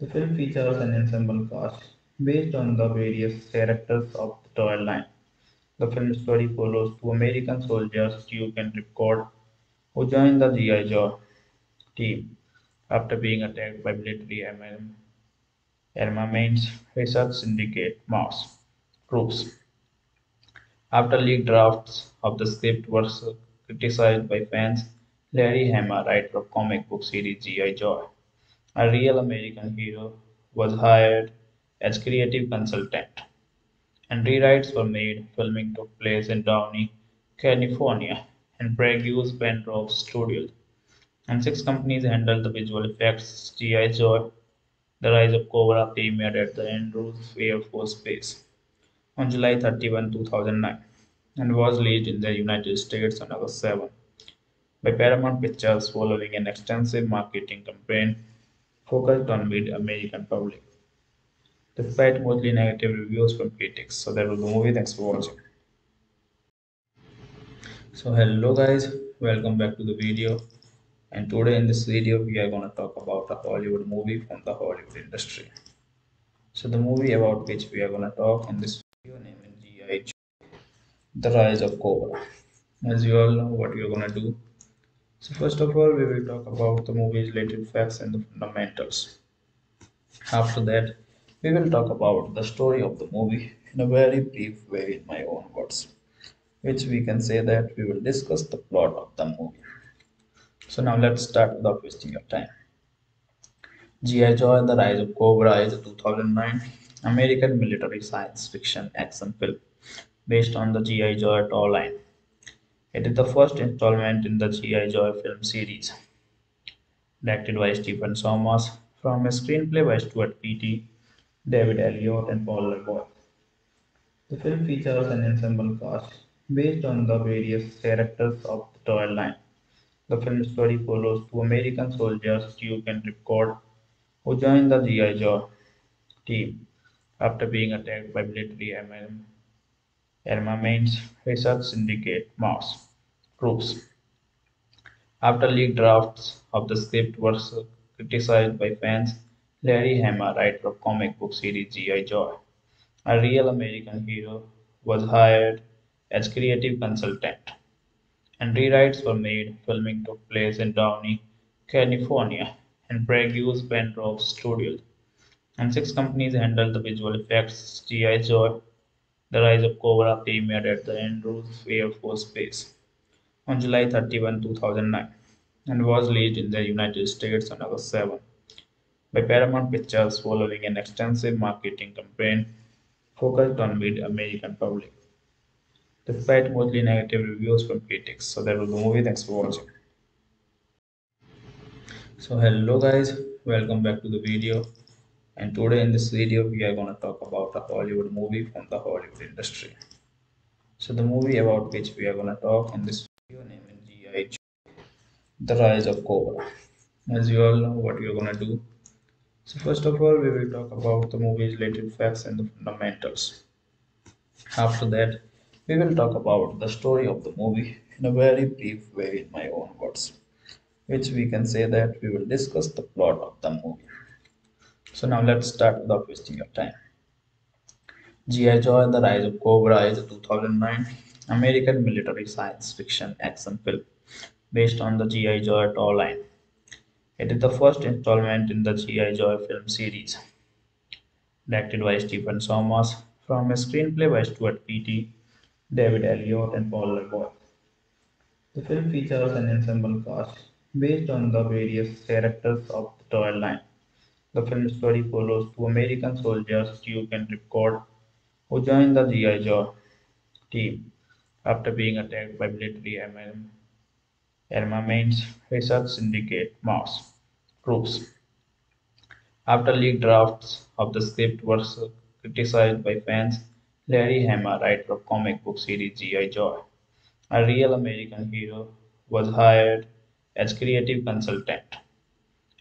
The film features an ensemble cast based on the various characters of the toy line. The film story follows two American soldiers, Duke and Ripcord, who join the G I. Joe team after being attacked by military armaments research syndicate Mars troops. After leaked drafts of the script were criticized by fans, Larry Hama, writer of comic book series G I. Joe, a real American hero, was hired as creative consultant, and rewrites were made. Filming took place in Downey, California, and Barrandov Studios, and six companies handled the visual effects. G I. Joe: The Rise of Cobra premiered at the Andrews Air Force Base on July thirty-first, two thousand nine, and was released in the United States on August seventh. By Paramount Pictures following an extensive marketing campaign focused on mid-American public, despite mostly negative reviews from critics. So that was the movie. Thanks for watching. So hello guys, welcome back to the video. And today in this video we are going to talk about a Hollywood movie from the Hollywood industry. So the movie about which we are going to talk in this video name is G I. Joe: The Rise of Cobra. As you all know what we are going to do. So first of all we will talk about the movie's related facts and the fundamentals. After that we will talk about the story of the movie in a very brief way in my own words, which we can say that we will discuss the plot of the movie. So now let's start without wasting your time. G I. Joe: The Rise of Cobra is a two thousand nine American military science fiction action film based on the G I. Joe toy line. It is the first installment in the G I. Joe film series. Directed by Stephen Sommers, from a screenplay by Stuart Beattie, David Elliot, and Paul LeBoy. The film features an ensemble cast based on the various characters of the toy line. The film story follows two American soldiers, Duke and Ripcord, who join the G I. Joe team after being attacked by military armaments research syndicate Mars troops. After leaked drafts of the script were criticized by fans, Larry Hama, writer of comic book series G I. Joe, a real American hero, was hired as creative consultant, and rewrites were made. Filming took place in Downey, California, and Barrandov Studios, and six companies handled the visual effects. G I. Joe: The Rise of Cobra premiered at the Andrews Air Force Base on July thirty-first, two thousand nine, and was released in the United States on August seventh by Paramount Pictures following an extensive marketing campaign focused on mid-American public, despite mostly negative reviews from critics. So that was the movie. Thanks for watching. So hello guys, welcome back to the video. And today in this video we are going to talk about a Hollywood movie from the Hollywood industry. So the movie about which we are going to talk in this video name is G I Joe: The Rise of Cobra. As you all know what we are going to do. So first of all we will talk about the movie's related facts and the fundamentals. After that we will talk about the story of the movie in a very brief way in my own words, which we can say that we will discuss the plot of the movie. So now let's start without wasting your time. G I. Joe: The Rise of Cobra is a two thousand nine American military science fiction action film based on the G I. Joe toy line. It is the first installment in the G I. Joe film series, directed by Stephen Sommers, from a screenplay by Stuart Beattie, David Elliot, and Paul LeBoy. The film features an ensemble cast based on the various characters of the toy line. The film story follows two American soldiers, Duke and Ripcord, who join the G I. Joe team after being attacked by military armaments research syndicate Mars troops. After leaked drafts of the script were criticized by fans, Larry Hama, writer of comic book series G I. Joe, a real American hero, was hired as creative consultant,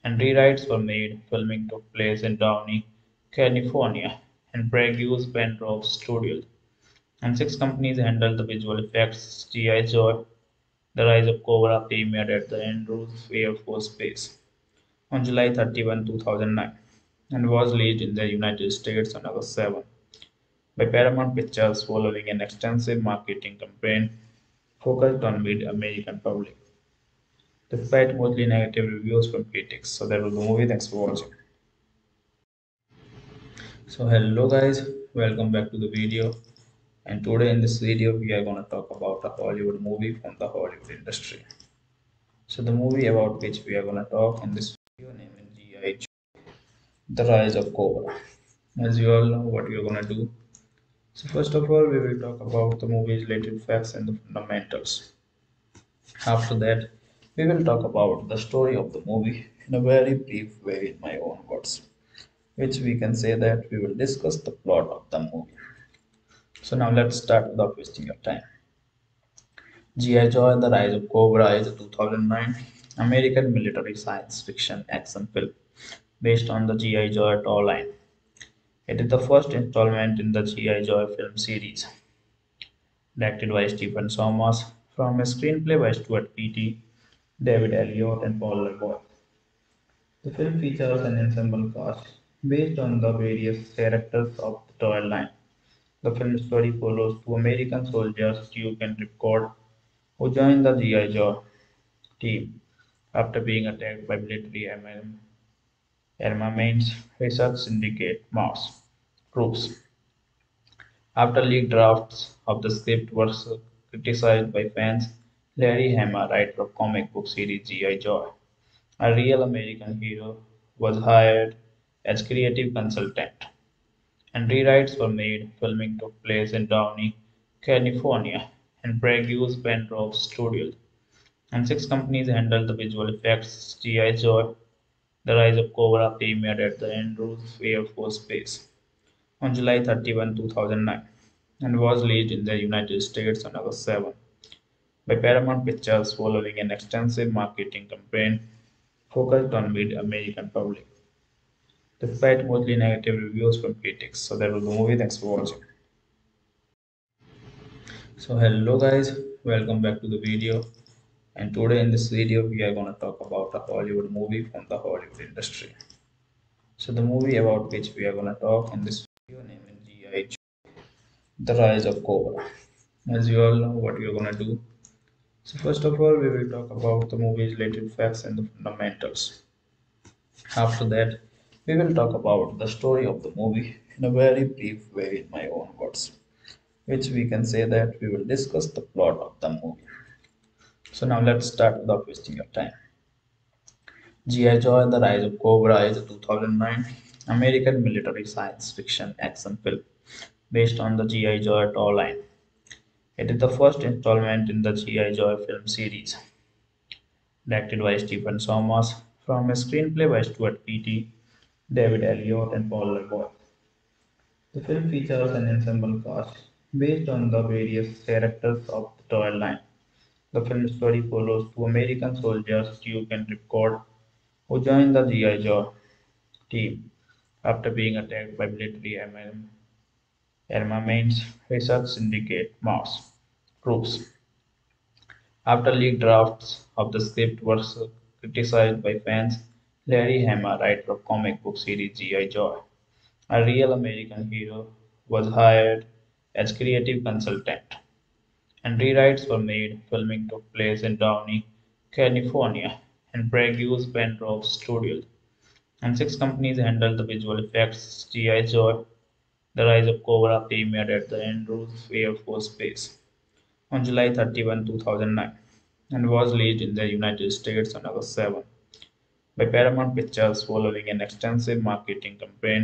and rewrites were made. Filming took place in Downey, California, and Barrandov Studios, and six companies handled the visual effects. G I. Joe: The Rise of Cobra premiered at the Andrews Air Force Base on July thirty-first, two thousand nine, and was released in the United States on August seventh by Paramount Pictures following an extensive marketing campaign focused on mid-American public, despite mostly negative reviews from critics. So that was the movie. Thanks for watching. So hello guys, welcome back to the video. And today in this video we are going to talk about a Hollywood movie from the Hollywood industry. So the movie about which we are going to talk in this video name is G I Joe: The Rise of Cobra. As you all know what we are going to do. So first of all we will talk about the movie's related facts and the fundamentals. After that we will talk about the story of the movie in a very brief way in my own words, which we can say that we will discuss the plot of the movie. So now let's start without wasting your time. G I. Joe: The Rise of Cobra is a two thousand nine American military science fiction action film based on the G I. Joe toy line. It is the first installment in the G I. Joe film series, directed by Stephen Sommers, from a screenplay by Stuart Beattie, David Elliot, and Paul LeBoy. The film features an ensemble cast based on the various characters of the toy line. The film story follows two American soldiers, Duke and Ripcord, who join the G I. Joe team after being attacked by military armaments research syndicate Mars troops. After leaked drafts of the script were criticized by fans, Larry Hama, writer of comic book series G I. Joe, a real American hero, was hired as creative consultant, and rewrites were made. Filming took place in Downey, California, and Barrandov Studios, and six companies handled the visual effects. G I. Joe: The Rise of Cobra premiered at the Andrews Air Force Base on July thirty-first, two thousand nine, and was released in the United States on August seventh by Paramount Pictures following an extensive marketing campaign focused on mid-American public, despite mostly negative reviews from critics. So that was the movie. Thanks for watching. So hello guys, welcome back to the video. And today in this video we are going to talk about a Hollywood movie from the Hollywood industry. So the movie about which we are going to talk in this video name is G I Joe, The Rise of Cobra. As you all know what we are going to do. So first of all we will talk about the movie's related facts and the fundamentals. After that we will talk about the story of the movie in a very brief way in my own words, which we can say that we will discuss the plot of the movie. So now let's start without wasting your time. G I. Joe: The Rise of Cobra is a two thousand nine American military science fiction action film based on the G I. Joe toyline. It is the first installment in the G I. Joe film series. Directed by Stephen Sommers, from a screenplay by Stuart Beattie, David Elliot, and Paul LeBoy. The film features an ensemble cast based on the various characters of the toyline. The film story follows two American soldiers, Duke and Ripcord, who join the G I. Joe team after being attacked by military armaments research syndicate Mars troops. After leaked drafts of the script were criticized by fans, Larry Hama, writer of comic book series G I. Joe, a real American hero, was hired as creative consultant, and rewrites were made. Filming took place in Downey, California, and Barrandov Studios, and six companies handled the visual effects. G I. Joe: The Rise of Cobra premiered at the Andrews Air Force Base on July thirty-first, two thousand nine, and was released in the United States on August seventh by Paramount Pictures following an extensive marketing campaign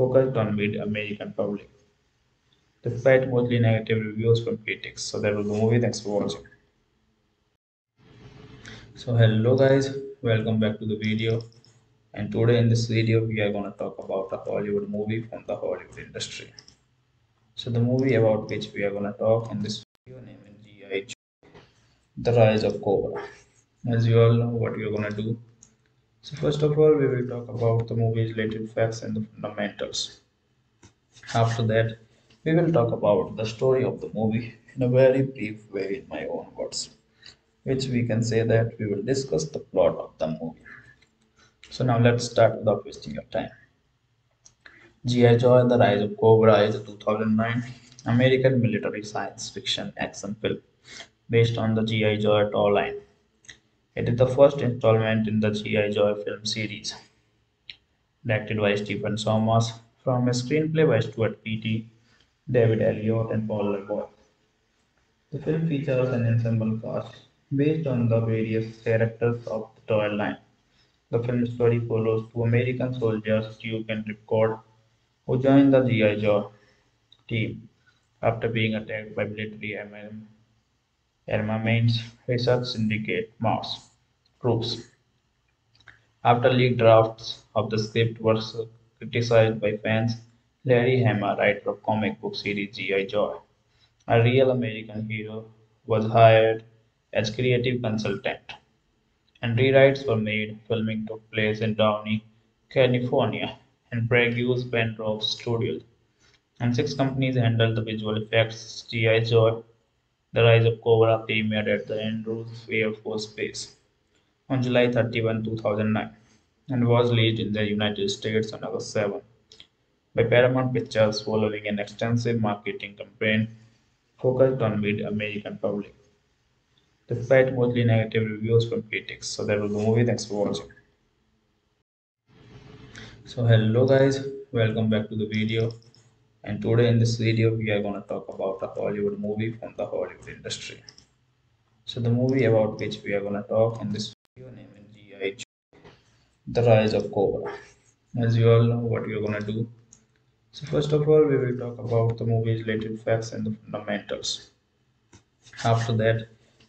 focused on mid-American public, despite mostly negative reviews from critics. So that was the movie. Thanks for watching. So hello guys, welcome back to the video. And today in this video we are going to talk about a Hollywood movie from the Hollywood industry. So the movie about which we are going to talk in this video name is G I. Joe: The Rise of Cobra. As you all know what we are going to do. So first of all we will talk about the movie's related facts and the fundamentals. After that we will talk about the story of the movie in a very brief way in my own words, which we can say that we will discuss the plot of the movie. So now let's start without wasting your time. G I. Joe: The Rise of Cobra is a two thousand nine American military science fiction action film based on the G I. Joe toyline. It is the first installment in the G I. Joe film series. Directed by Stephen Sommers, from a screenplay by Stuart Beattie, David Elliot, and Paul LeBoy. The film features an ensemble cast based on the various characters of the toyline. The film story follows two American soldiers, Duke and Ripcord, who join the G I. Joe team after being attacked by military armaments research syndicate Mars troops. After leaked drafts of the script were criticized by fans, Larry Hama, writer of comic book series G I. Joe, a real American hero, was hired as creative consultant, and rewrites were made. Filming took place in Downey, California, and Barrandov Studios, and six companies handled the visual effects. G I. Joe: The Rise of Cobra premiered at the Andrews Air Force Base on July thirty-first, two thousand nine, and was released in the United States on August seventh. By Paramount Pictures following an extensive marketing campaign focused on mid-American public, despite mostly negative reviews from critics. So that was the movie. Thanks for watching. So hello guys, welcome back to the video. And today in this video we are going to talk about a Hollywood movie from the Hollywood industry. So the movie about which we are going to talk in this video name is G I. Joe: The Rise of Cobra. As you all know what we are going to do. So first of all we will talk about the movie's related facts and the fundamentals. After that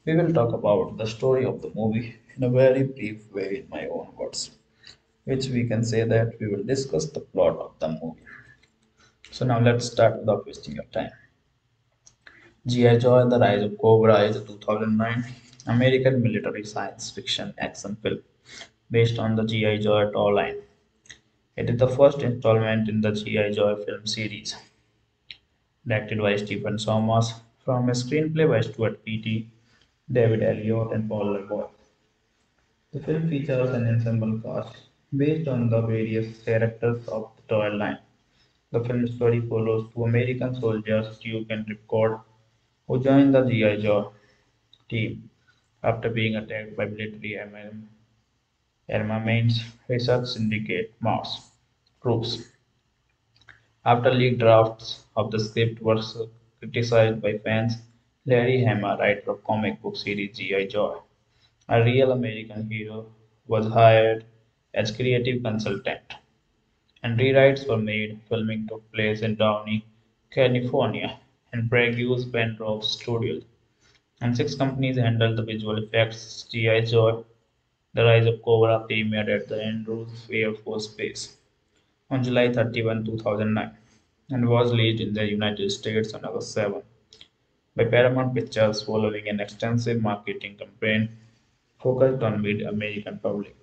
we will talk about the story of the movie in a very brief way in my own words, which we can say that we will discuss the plot of the movie. So now let's start without wasting your time. G I. Joe: The Rise of Cobra is a two thousand nine American military science fiction action film based on the G I. Joe toy line. It is the first installment in the G I. Joe film series, directed by Stephen Sommers, from a screenplay by Stuart Beattie, David Elliot, and Paul LeBoy. The film features an ensemble cast based on the various characters of the toy line. The film story follows two American soldiers, Duke and Ripcord, who join the G I. Joe team after being attacked by military armaments research syndicate Mars troops. After leaked drafts of the script were criticized by fans, Larry Hama, writer of comic book series G I. Joe, a real American hero, was hired as creative consultant, and rewrites were made. Filming took place in Downey, California, and Barrandov Studios, and six companies handled the visual effects. G I. Joe: The Rise of Cobra premiered at the Andrews Air Force Base on July thirty-first, two thousand nine, and was released in the United States on August seventh by Paramount Pictures following an extensive marketing campaign focused on mid-American public,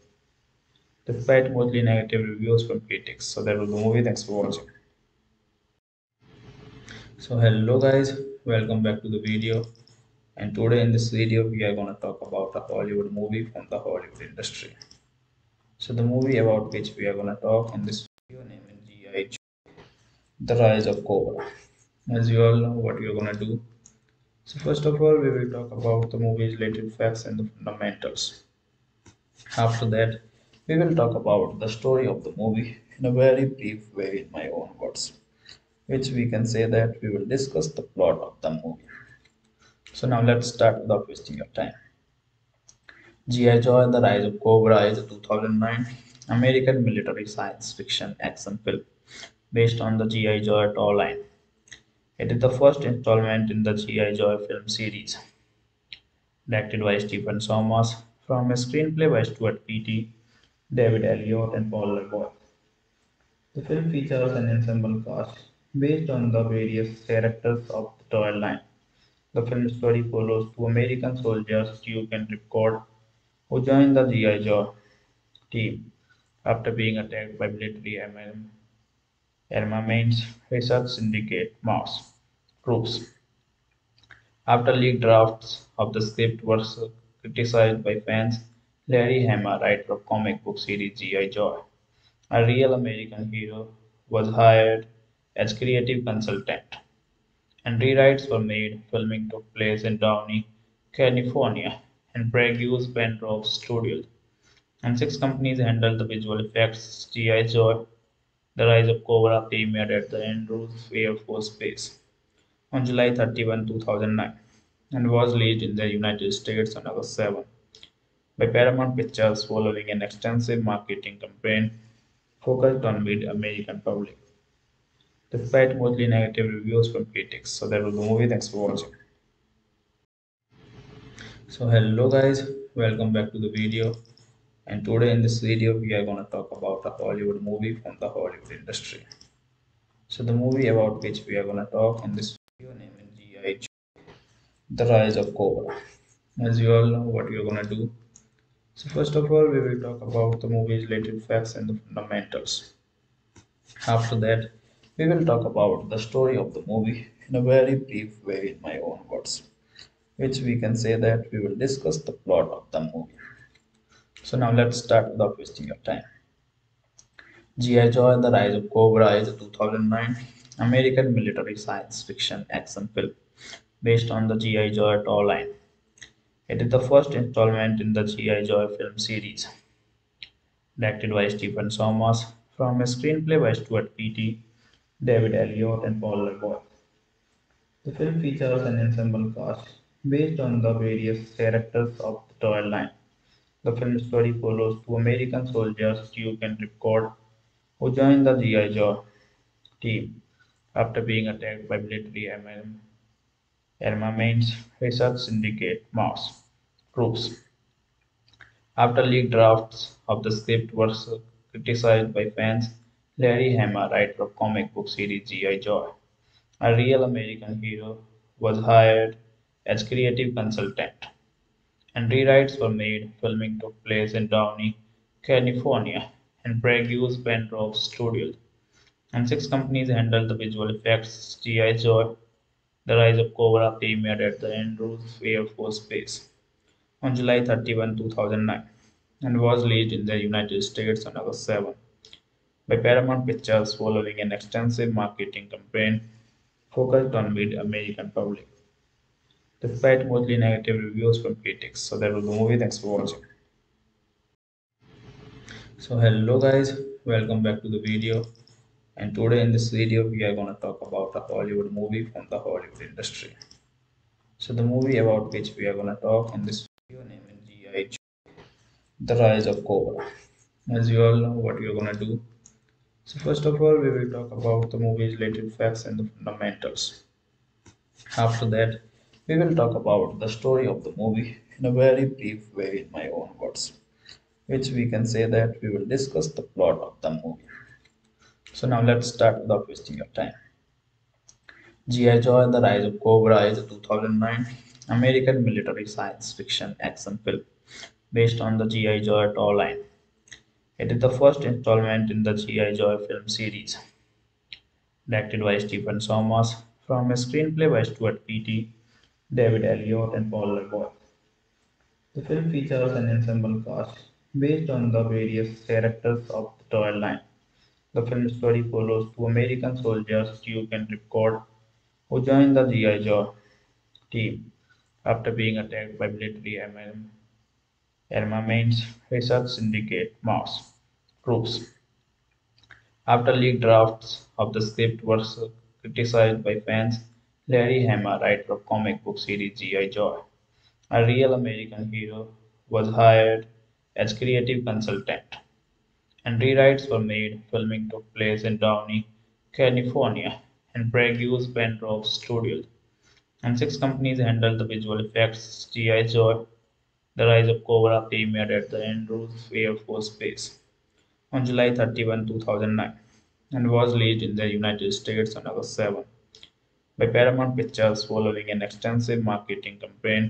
despite mostly negative reviews from critics. So that was the movie. Thanks for watching. So hello guys, welcome back to the video. And today in this video we are going to talk about a Hollywood movie from the Hollywood industry. So the movie about which we are going to talk in this video name is G I. Joe: The Rise of Cobra. As you all know what we are going to do. So first of all we will talk about the movie's related facts and the fundamentals. After that we will talk about the story of the movie in a very brief way in my own words, which we can say that we will discuss the plot of the movie. So now let's start without wasting your time. G I. Joe: The Rise of Cobra is a two thousand nine American military science fiction action film based on the G I. Joe toy line. It is the first installment in the G I. Joe film series, directed by Stephen Sommers, from a screenplay by Stuart Beattie, David Elliot, and Paul LeBoy. The film features an ensemble cast based on the various characters of the toy line. The film story follows two American soldiers, Duke and Ripcord, who join the G I. Joe team after being attacked by military armaments research syndicate Mars troops. After leaked drafts of the script were criticized by fans, Larry Hama, writer of comic book series G I. Joe, a real American hero, was hired as creative consultant, and rewrites were made. Filming took place in Downey, California, and Barrandov Studios, and six companies handled the visual effects. G I. Joe: The Rise of Cobra premiered at the Andrews Air Force Base on July thirty-first, two thousand nine, and was released in the United States on August seventh. By Paramount Pictures following an extensive marketing campaign focused on mid-American public, despite mostly negative reviews from critics. So that was the movie. Thanks for watching. So hello guys, welcome back to the video. And today in this video we are going to talk about a Hollywood movie from the Hollywood industry. So the movie about which we are going to talk in this video name is G I. Joe: The Rise of Cobra. As you all know what we are going to do. So first of all we will talk about the movie's related facts and the fundamentals. After that we will talk about the story of the movie in a very brief way in my own words, which we can say that we will discuss the plot of the movie. So now let's start without wasting your time. G I. Joe: The Rise of Cobra is a two thousand nine American military science fiction action film based on the G I. Joe toy line. It is the first installment in the G I. Joe film series, directed by Stephen Sommers, from a screenplay by Stuart Beattie, David Elliot, and Paul LeBoy. The film features an ensemble cast based on the various characters of the toy line. The film story follows two American soldiers, Duke and Ripcord, who join the G I. Joe team after being attacked by military M L M. Armaments research syndicate Mars troops. After leaked drafts of the script were criticized by fans, Larry Hama, writer of comic book series G I Joe, a real American hero, was hired as creative consultant, and rewrites were made. Filming took place in Downey, California, and Prague's Barrandov Studios, and six companies handled the visual effects. G I Joe, The Rise of Cobra premiered at the Andrews Air Force Base on July thirty-first, two thousand nine, and was released in the United States on August seventh by Paramount Pictures following an extensive marketing campaign focused on mid-American public, despite mostly negative reviews from critics. So that was the movie. Thanks for watching. So hello guys, welcome back to the video. And today in this video we are going to talk about a Hollywood movie from the Hollywood industry. So the movie about which we are going to talk in this video name is G I Joe, The Rise of Cobra. As you all know what we are going to do. So first of all we will talk about the movie's related facts and the fundamentals. After that we will talk about the story of the movie in a very brief way in my own words, which we can say that we will discuss the plot of the movie. So now let's start without wasting your time. G I Joe: The Rise of Cobra is a two thousand nine American military science fiction action film based on the G I Joe toyline. It is the first installment in the G I Joe film series. Directed by Stephen Sommers, from a screenplay by Stuart Beattie, David Elliot, and Paul LeBoy. The film features an ensemble cast based on the various characters of the toyline. The film story follows two American soldiers, Duke and Ripcord, who join the G I Joe team after being attacked by military armaments research syndicate Mars troops. After leaked drafts of the script were criticized by fans, Larry Hama, writer of comic book series G I Joe, a real American hero, was hired as creative consultant, and rewrites were made. Filming took place in Downey, California, and Prague's Barrandov Studios, and six companies handled the visual effects. G I Joe, The Rise of Cobra premiered at the Andrews Air Force Base on July thirty-first, two thousand nine, and was released in the United States on August seventh by Paramount Pictures following an extensive marketing campaign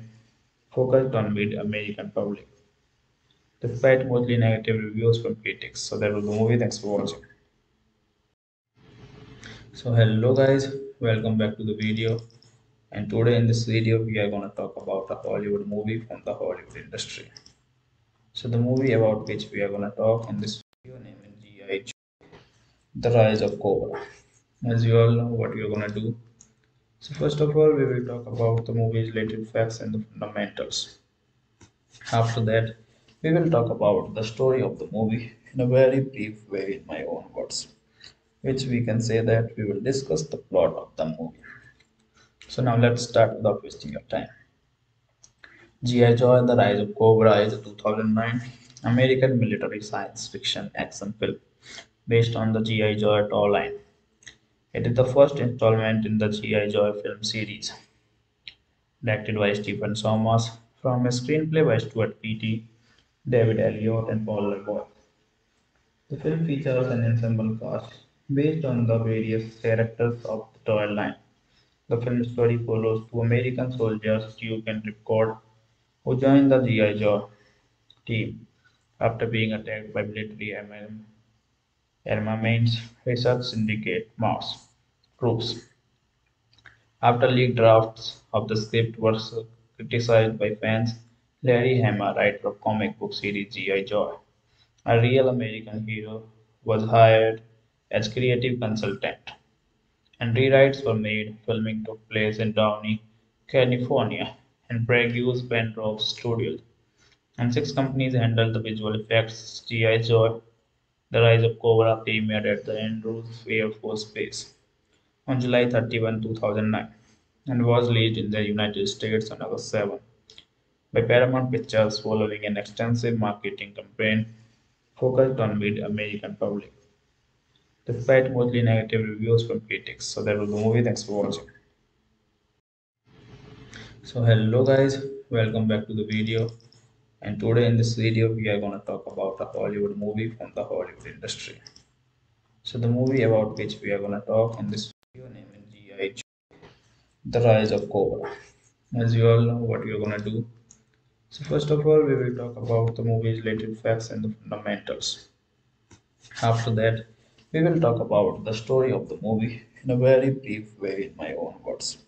focused on mid-American public, despite mostly negative reviews from critics. So that was the movie. Thanks for watching. So hello guys, welcome back to the video. And today in this video we are going to talk about a Hollywood movie from the Hollywood industry. So the movie about which we are going to talk in this video name is G I Joe, The Rise of Cobra. As you all know what we are going to do. So first of all we will talk about the movie's related facts and the fundamentals. After that we will talk about the story of the movie in a very brief way in my own words, which we can say that we will discuss the plot of the movie. So now let's start without wasting your time. G I Joe: The Rise of Cobra is a two thousand nine American military science fiction action film based on the G I Joe toyline. It is the first installment in the G I Joe film series. Directed by Stephen Sommers, from a screenplay by Stuart Beattie, David Elliot, and Paul LeBoy. The film features an ensemble cast based on the various characters of the toyline. The film story follows two American soldiers, Duke and Ripcord, who join the G I Joe team after being attacked by military armaments research syndicate Mars troops. After leaked drafts of the script were criticized by fans, Larry Hama, writer of comic book series G I Joe, a real American hero, was hired as creative consultant, and rewrites were made. Filming took place in Downey, California, and Prague's Barrandov Studios, and six companies handled the visual effects. G I Joe, The Rise of Cobra premiered at the Andrews Air Force Base on July thirty-first, two thousand nine, and was released in the United States on August seventh. By Paramount Pictures following an extensive marketing campaign focused on mid-American public, despite mostly negative reviews from critics. So that was the movie. Thanks for watching. So hello guys, welcome back to the video. And today in this video we are going to talk about a Hollywood movie from the Hollywood industry. So the movie about which we are going to talk in this video name is G I Joe, The Rise of Cobra. As you all know what you are going to do. So first of all we will talk about the movie's related facts and the fundamentals. After that we will talk about the story of the movie in a very brief way in my own words,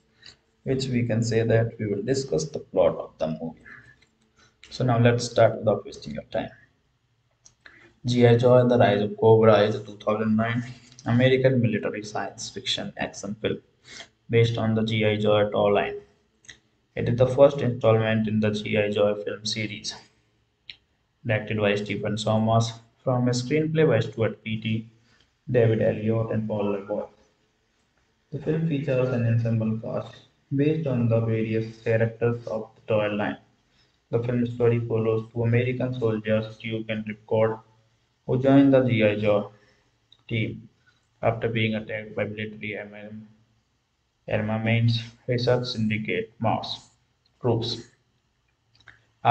which we can say that we will discuss the plot of the movie. So now let's start without wasting your time. G I. Joe: The Rise of Cobra is a two thousand nine American military science fiction action film based on the G I. Joe toyline. It is the first installment in the G I. Joe film series. Directed by Stephen Sommers, from a screenplay by Stuart Beattie, David Elliot, and Paul LeBoy. The film features an ensemble cast based on the various characters of the toy line. The film story follows two American soldiers, Duke and Ripcord, who join the G I. Joe team after being attacked by military armaments research syndicate Mars troops.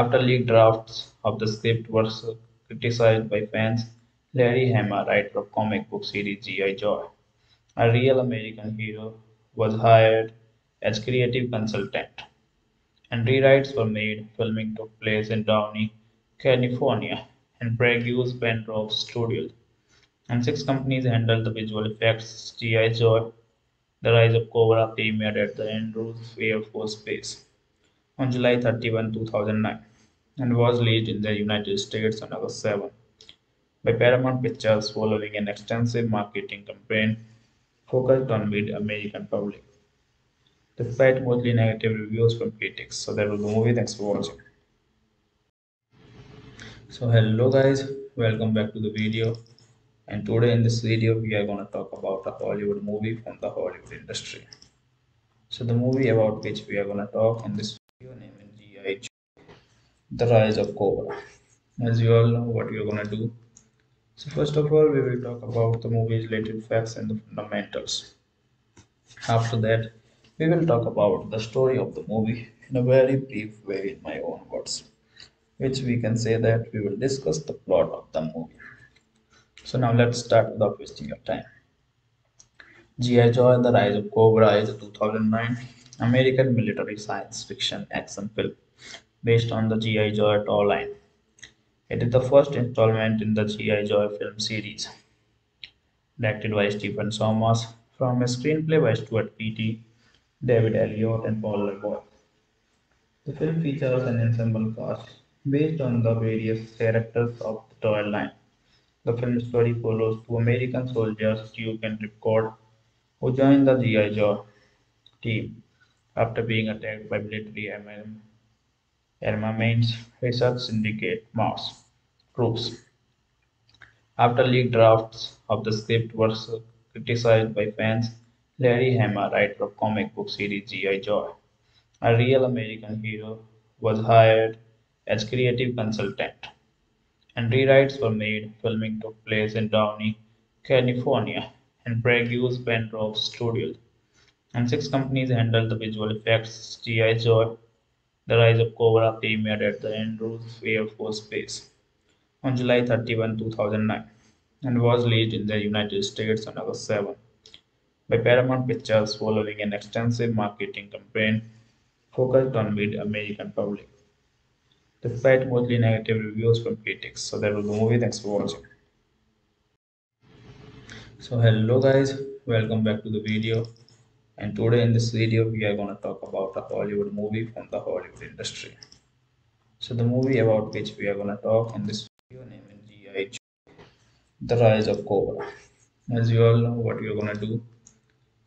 After leaked drafts of the script were criticized by fans, Larry Hama, writer of comic book series G I. Joe, a real American hero, was hired as creative consultant, and rewrites were made. Filming took place in Downey, California, and Barrandov Studios, and six companies handled the visual effects. G I. Joe: The Rise of Cobra premiered at the Andrews Air Force Base on July thirty-first, two thousand nine, and was released in the United States on August seventh by Paramount Pictures following an extensive marketing campaign focused on mid-American public, despite mostly negative reviews from critics. So that was the movie. Thanks for watching. So hello guys, welcome back to the video. And today in this video we are going to talk about a Hollywood movie from the Hollywood industry. So the movie about which we are going to talk in this video name is G I Joe, The Rise of Cobra. As you all know what you are going to do. So first of all we will talk about the movie's related facts and the fundamentals. After that we will talk about the story of the movie in a very brief way in my own words, which we can say that we will discuss the plot of the movie. So now let's start without wasting your time. G I. Joe: The Rise of Cobra is a two thousand nine American military science fiction action film based on the G I. Joe toyline. It is the first installment in the G I. Joe film series. Directed by Stephen Sommers, from a screenplay by Stuart Beattie, David Elliot, and Paul LeBoy. The film features an ensemble cast based on the various characters of the toy line. The film story follows two American soldiers, Duke and Ripcord, who join the G I. Joe team after being attacked by military armaments research syndicate Mars troops. After leaked drafts of the script were criticized by fans, Larry Hama, writer of comic book series G I. Joe, a real American hero, was hired as creative consultant, and rewrites were made. Filming took place in Downey, California, and Barrandov Studios, and six companies handled the visual effects. G I. Joe: The Rise of Cobra premiered at the Andrews Air Force Base on July thirty-first, two thousand nine, and was released in the United States on August seventh. By Paramount Pictures following an extensive marketing campaign focused on mid-American public, despite mostly negative reviews from critics. So that was the movie. Thanks for watching. So hello guys, welcome back to the video. And today in this video we are going to talk about a Hollywood movie from the Hollywood industry. So the movie about which we are going to talk in this video name is G I Joe, The Rise of Cobra. As you all know what you are going to do.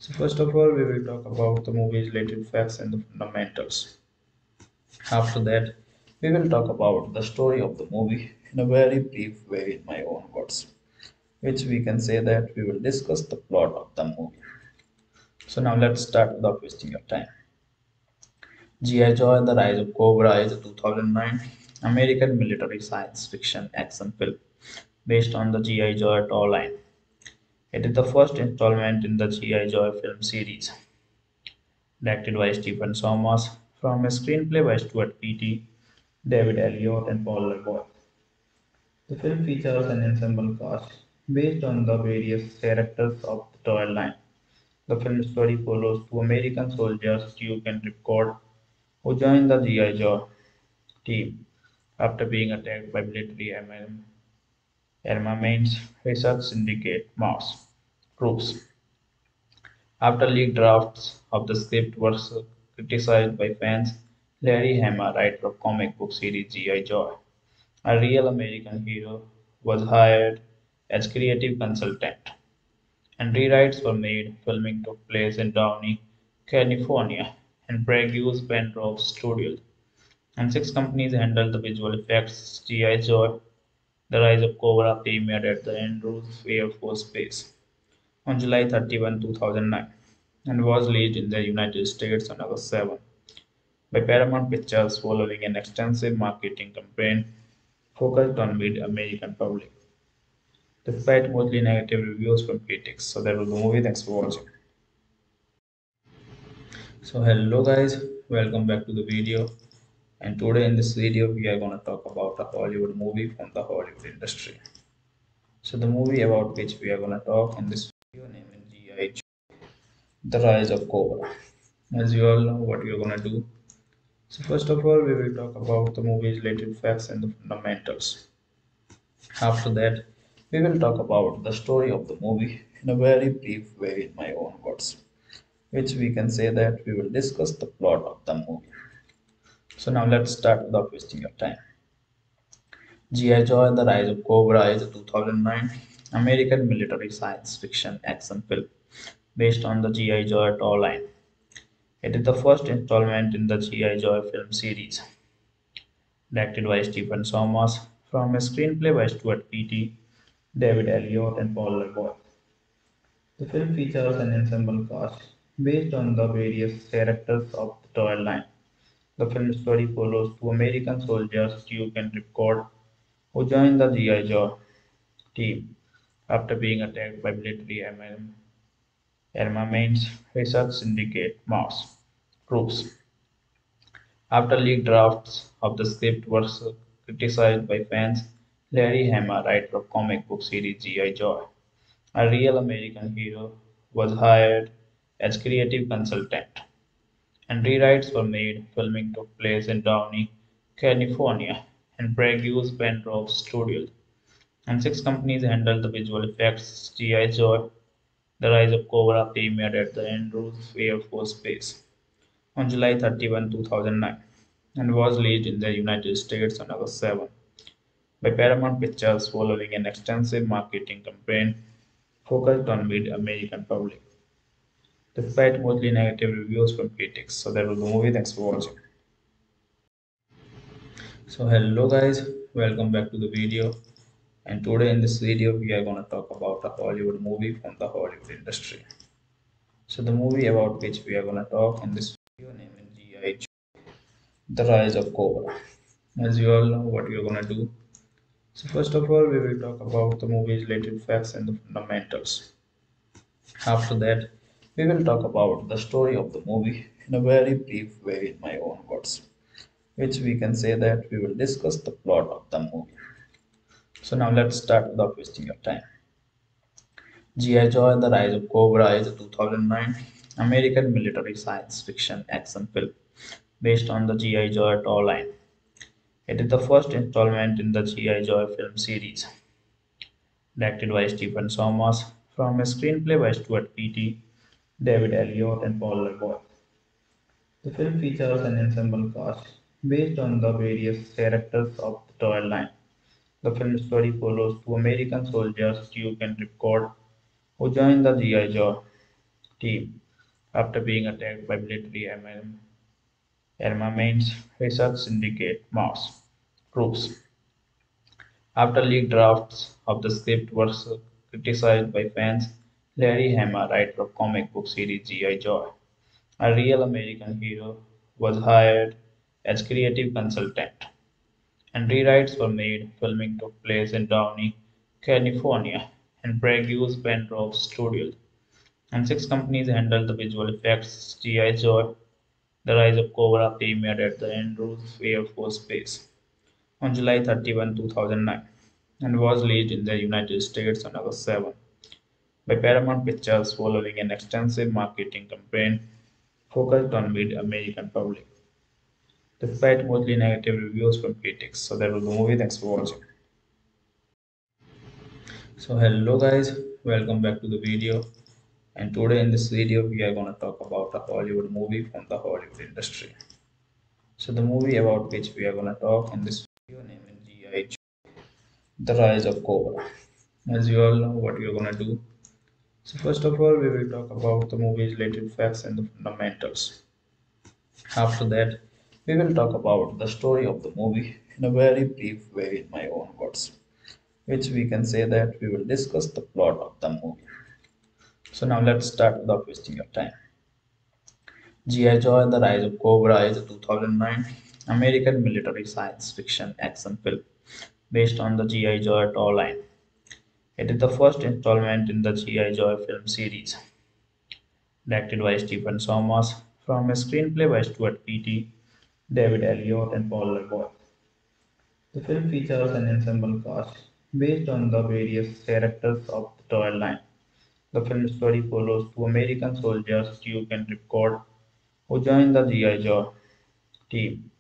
So first of all we will talk about the movie's related facts and the fundamentals. After that we will talk about the story of the movie in a very brief way in my own words, which we can say that we will discuss the plot of the movie. So now let's start without wasting your time. G I. Joe: The Rise of Cobra is a two thousand nine American military science fiction action film based on the G I. Joe toyline. It is the first installment in the G I. Joe film series. Directed by Stephen Sommers, from a screenplay by Stuart Beattie, David Elliot and Paul LaBoy. The film features an ensemble cast based on the various characters of the toy line. The film story follows two American soldiers, Duke and Ripcord, who join the G I. Joe team after being attacked by military armaments research syndicate Mars troops. After leaked drafts of the script were criticized by fans, Larry Hama, writer of comic book series G I. Joe, a real American hero, was hired as creative consultant, and rewrites were made. Filming took place in Downey, California, and Barrandov Studios, and six companies handled the visual effects. G I. Joe: The Rise of Cobra premiered at the Andrews Air Force Base on July thirty-first, two thousand nine, and was released in the United States on August seventh by Paramount Pictures following an extensive marketing campaign focused on mid-American public, despite mostly negative reviews from critics. So that was the movie. Thanks for watching. So hello guys, welcome back to the video. And today in this video we are going to talk about a Hollywood movie from the Hollywood industry. So the movie about which we are going to talk in this video name is G I. Joe: The Rise of Cobra. As you all know what we are going to do. So first of all we will talk about the movie's related facts and the fundamentals. After that we will talk about the story of the movie in a very brief way in my own words, which we can say that we will discuss the plot of the movie. So now let's start without wasting your time. G I. Joe: The Rise of Cobra is a two thousand nine American military science fiction action film based on the G I. Joe toy line. It is the first installment in the G I. Joe film series. Directed by Stephen Sommers, from a screenplay by Stuart Beattie, David Elliot and Paul LaBoy. The film features an ensemble cast based on the various characters of the toy line. The film story follows two American soldiers, Duke and Ripcord, who join the G I. Joe team after being attacked by military armaments research syndicate Mars troops. After leaked drafts of the script were criticized by fans, Larry Hama, writer of comic book series G I. Joe, a real American hero, was hired as creative consultant, and rewrites were made. Filming took place in Downey, California, and Barrandov Studios, and six companies handled the visual effects. G I. Joe: The Rise of Cobra premiered at the Andrews Air Force Base on July thirty-first, two thousand nine, and was released in the United States on August seventh by Paramount Pictures following an extensive marketing campaign focused on mid-American public, despite mostly negative reviews from critics. So that was the movie. Thanks for watching. So hello guys, welcome back to the video. And today in this video we are going to talk about a Hollywood movie from the Hollywood industry. So the movie about which we are going to talk in this video name is G I. Joe: The Rise of Cobra. As you all know what we are going to do. So first of all we will talk about the movie's related facts and the fundamentals. After that we will talk about the story of the movie in a very brief way in my own words, which we can say that we will discuss the plot of the movie. So now let's start without wasting your time. G I. Joe: The Rise of Cobra is a two thousand nine American military science fiction action film based on the G I. Joe toy line. It is the first installment in the G I. Joe film series. Directed by Stephen Sommers, from a screenplay by Stuart Beattie, David Elliot and Paul LaBoy. The film features an ensemble cast based on the various characters of the toy line. The film story follows two American soldiers, Duke and Ripcord, who join the G I. Joe team after being attacked by military armaments research syndicate Mars troops. After leaked drafts of the script were criticized by fans, Larry Hama, writer of comic book series G I. Joe, a real American hero, was hired as creative consultant, and rewrites were made. Filming took place in Downey, California, and Barrandov Studios, and six companies handled the visual effects. G I. Joe: The Rise of Cobra premiered at the Andrews Air Force Base on July thirty-first, two thousand nine, and was released in the United States on August seventh by Paramount Pictures following an extensive marketing campaign focused on mid-American public, despite mostly negative reviews from critics. So that was the movie. Thanks for watching. So hello guys, welcome back to the video. And today in this video we are going to talk about a Hollywood movie from the Hollywood industry. So the movie about which we are going to talk in this video name is G I Joe, The Rise of Cobra. As you all know what we are going to do. So first of all, we will talk about the movie's related facts and the fundamentals. After that, we will talk about the story of the movie in a very brief way in my own words, which we can say that we will discuss the plot of the movie. So now let's start without wasting your time. G I. Joe: The Rise of Cobra is a two thousand nine American military science fiction action film based on the G I. Joe toy line. It is the first installment in the G I. Joe film series, directed by Stephen Sommers, from a screenplay by Stuart Beattie, David Elliot, and Paul LeBoy. The film features an ensemble cast based on the various characters of the toy line. The film story follows two American soldiers, Duke and Ripcord, who join the G I. Joe team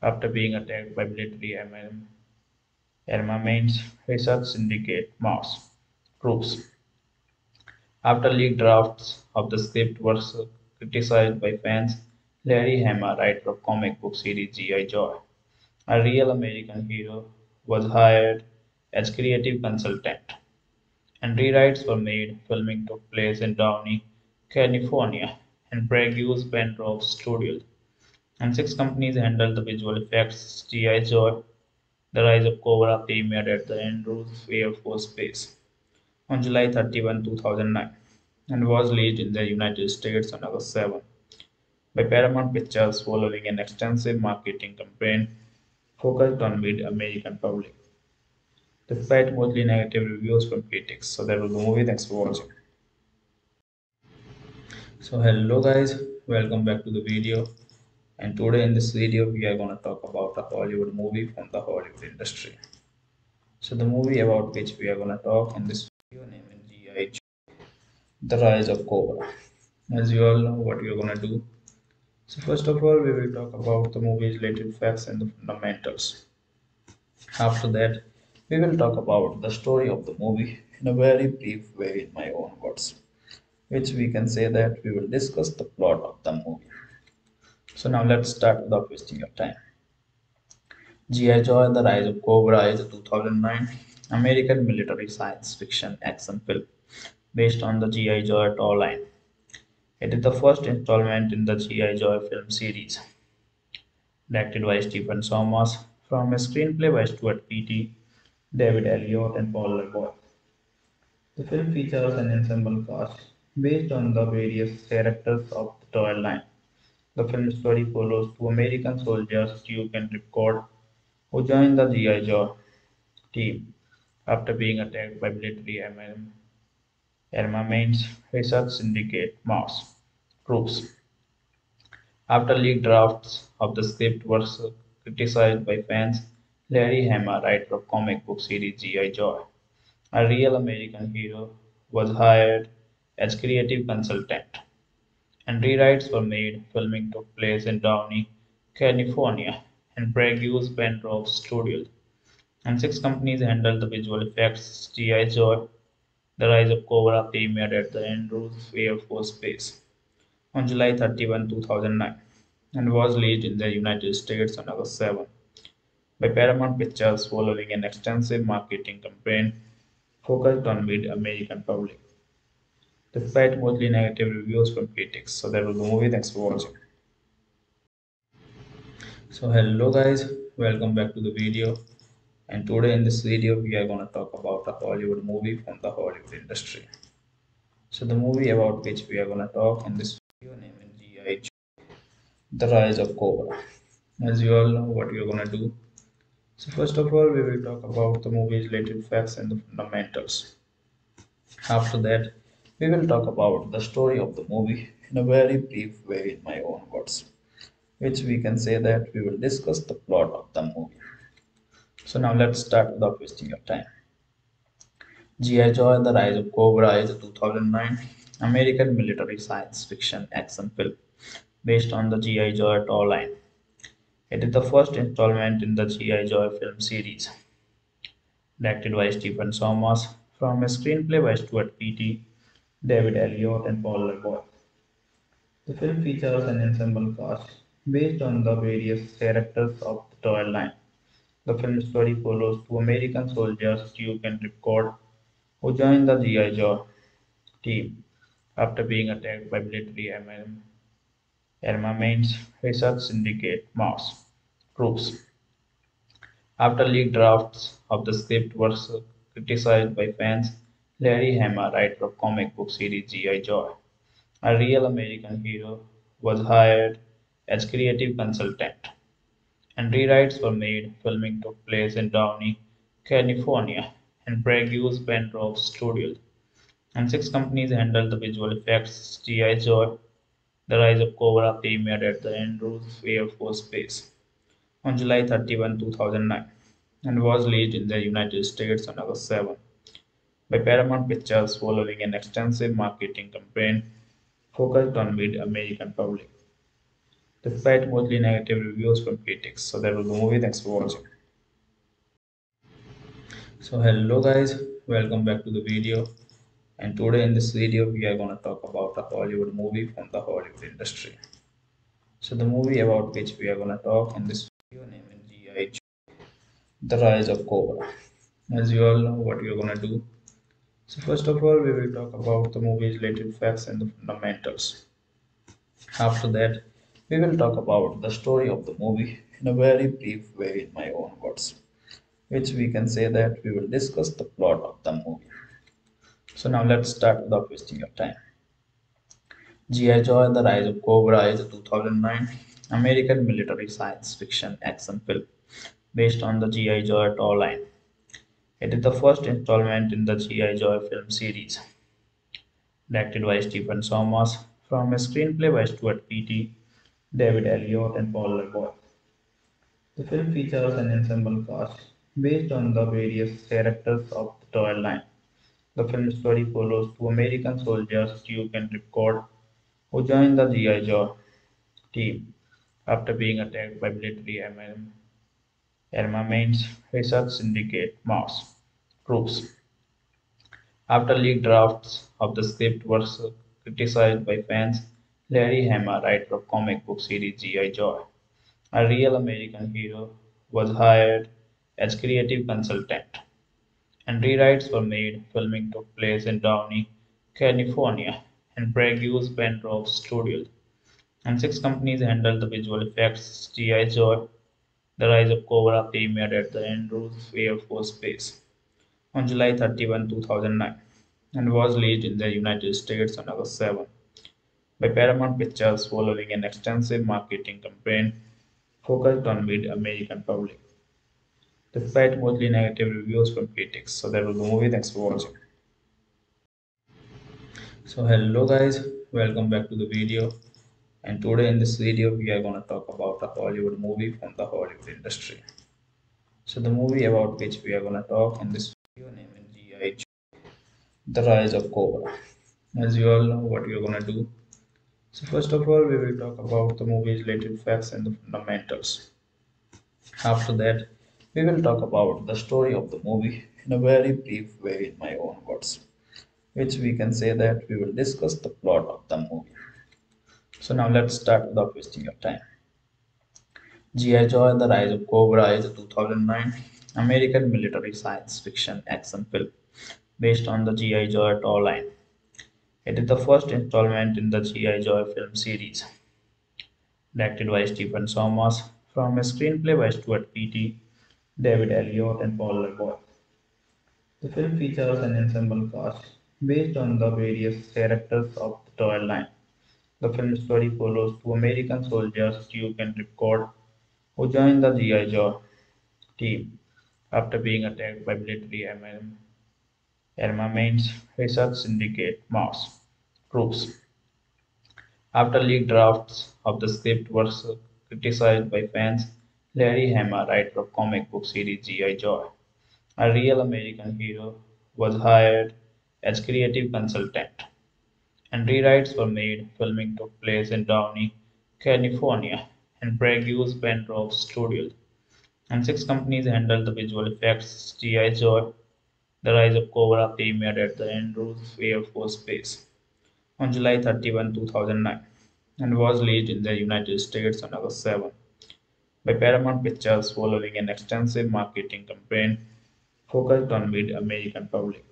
after being attacked by military armaments research syndicate Mars troops. After leaked drafts of the script were criticized by fans, Larry Hama, writer of comic book series G I. Joe, a real American hero, was hired as creative consultant, and rewrites were made. Filming took place in Downey, California, and Barrandov Studios, and six companies handled the visual effects. G I. Joe: The Rise of Cobra premiered at the Andrews Air Force Base on July thirty-first, two thousand nine, and was released in the United States on August seventh by Paramount Pictures following an extensive marketing campaign focused on mid-American public, despite mostly negative reviews from critics. So that was the movie. Thanks for watching. So hello guys, welcome back to the video. And today in this video we are going to talk about a Hollywood movie from the Hollywood industry. So the movie about which we are going to talk in this video name is G I Joe, The Rise of Cobra. As you all know what we are going to do. So first of all, we will talk about the movie's related facts and the fundamentals. After that, we will talk about the story of the movie in a very brief way in my own words, which we can say that we will discuss the plot of the movie. So now let's start without wasting your time. G I. Joe: The Rise of Cobra is a two thousand nine American military science fiction action film based on the G I. Joe toy line. It is the first installment in the G I. Joe film series, directed by Stephen Sommers, from a screenplay by Stuart Beattie, David Elliot, and Paul LeBoy. The film features an ensemble cast based on the various characters of the toy line. The film story follows two American soldiers, Duke and Ripcord, who join the G I. Joe team after being attacked by military armaments research syndicate Mars troops. After leaked drafts of the script were criticized by fans, Larry Hama, writer of comic book series G I. Joe, a real American hero, was hired as creative consultant, and rewrites were made. Filming took place in Downey, California, and Barrandov Studios, and six companies handled the visual effects. G I. Joe: The Rise of Cobra premiered at the Andrews Air Force Base on July thirty-first, two thousand nine, and was released in the United States on August seventh. By Paramount Pictures following an extensive marketing campaign focused on mid-American public, despite mostly negative reviews from critics. So that was the movie. Thanks for watching. So hello guys, welcome back to the video. And today in this video we are going to talk about a Hollywood movie from the Hollywood industry. So the movie about which we are going to talk in this video name is G I Joe, The Rise of Cobra. As you all know what we are going to do. So first of all, we will talk about the movie's related facts and the fundamentals. After that, we will talk about the story of the movie in a very brief way in my own words, which we can say that we will discuss the plot of the movie. So now let's start without wasting your time. G I. Joe: The Rise of Cobra is a two thousand nine American military science fiction action film based on the G I. Joe toy line. It is the first installment in the G I. Joe film series. Directed by Stephen Sommers, from a screenplay by Stuart Beattie, David Elliot, and Paul LeBoy. The film features an ensemble cast based on the various characters of the toy line. The film story follows two American soldiers, Duke and Ripcord, who join the G I. Joe team after being attacked by military armaments research syndicate Mars troops. After leaked drafts of the script were criticized by fans, Larry Hama, writer of comic book series G I. Joe, a real American hero, was hired as creative consultant, and rewrites were made. Filming took place in Downey, California, and Prague's Barrandov Studios, and six companies handled the visual effects. G I. Joe: The Rise of Cobra premiered at the Andrews Air Force Base on July thirty-first, two thousand nine, and was released in the United States on August seventh by Paramount Pictures following an extensive marketing campaign focused on mid-American public, despite mostly negative reviews from critics. So that was the movie. Thanks for watching. So hello guys, welcome back to the video. And today in this video we are going to talk about a Hollywood movie from the Hollywood industry. So the movie about which we are going to talk in this video name is G I. Joe: The Rise of Cobra. As you all know what we are going to do. So first of all we will talk about the movie's related facts and the fundamentals. After that we will talk about the story of the movie in a very brief way in my own words, which we can say that we will discuss the plot of the movie. So now let's start without wasting your time. G I. Joe: The Rise of Cobra is a two thousand nine American military science fiction action film based on the G I. Joe toy line. It is the first installment in the G I. Joe film series. Directed by Stephen Sommers, from a screenplay by Stuart Beattie, David Elliot, and Paul LeBoy. The film features an ensemble cast based on the various characters of the toy line. The film story follows two American soldiers, Duke and Ripcord, who join the G I. Joe team after being attacked by military armaments research syndicate Mars troops. After leaked drafts of the script were criticized by fans, Larry Hama, writer of comic book series G I. Joe, a real American hero, was hired as creative consultant, and rewrites were made. Filming took place in Downey, California, and Prague's Barrandov Studios, and six companies handled the visual effects. G I. Joe: The Rise of Cobra premiered at the Andrews Air Force Base on July thirty-first, two thousand nine, and was released in the United States on August seventh by Paramount Pictures following an extensive marketing campaign focused on mid-American public, despite mostly negative reviews from critics. So that was the movie. Thanks for watching. So hello guys, welcome back to the video. And today in this video we are going to talk about a Hollywood movie from the Hollywood industry. So the movie about which we are going to talk in this video name is G I. Joe: The Rise of Cobra. As you all know what we are going to do. So first of all we will talk about the movie's related facts and the fundamentals. After that we will talk about the story of the movie in a very brief way in my own words, which we can say that we will discuss the plot of the movie. So now let's start without wasting your time. G I. Joe: The Rise of Cobra is a two thousand nine American military science fiction action film based on the G I. Joe toy line. It is the first installment in the G I. Joe film series. Directed by Stephen Sommers, from a screenplay by Stuart Beattie, David Elliot, and Paul LeBoy. The film features an ensemble cast based on the various characters of the toy line. The film story follows two American soldiers, Duke and Ripcord, who join the G I. Joe team after being attacked by military armaments research syndicate Mars troops. After leaked drafts of the script were criticized by fans, Larry Hama, writer of comic book series G I Joe, a real American hero, was hired as creative consultant, and rewrites were made. Filming took place in Downey, California, and Barrandov Studios, and six companies handled the visual effects. G I Joe, The Rise of Cobra premiered at the Andrews Air Force Base on July thirty-first, two thousand nine, and was released in the United States on August seventh by Paramount Pictures following an extensive marketing campaign focused on mid-American public,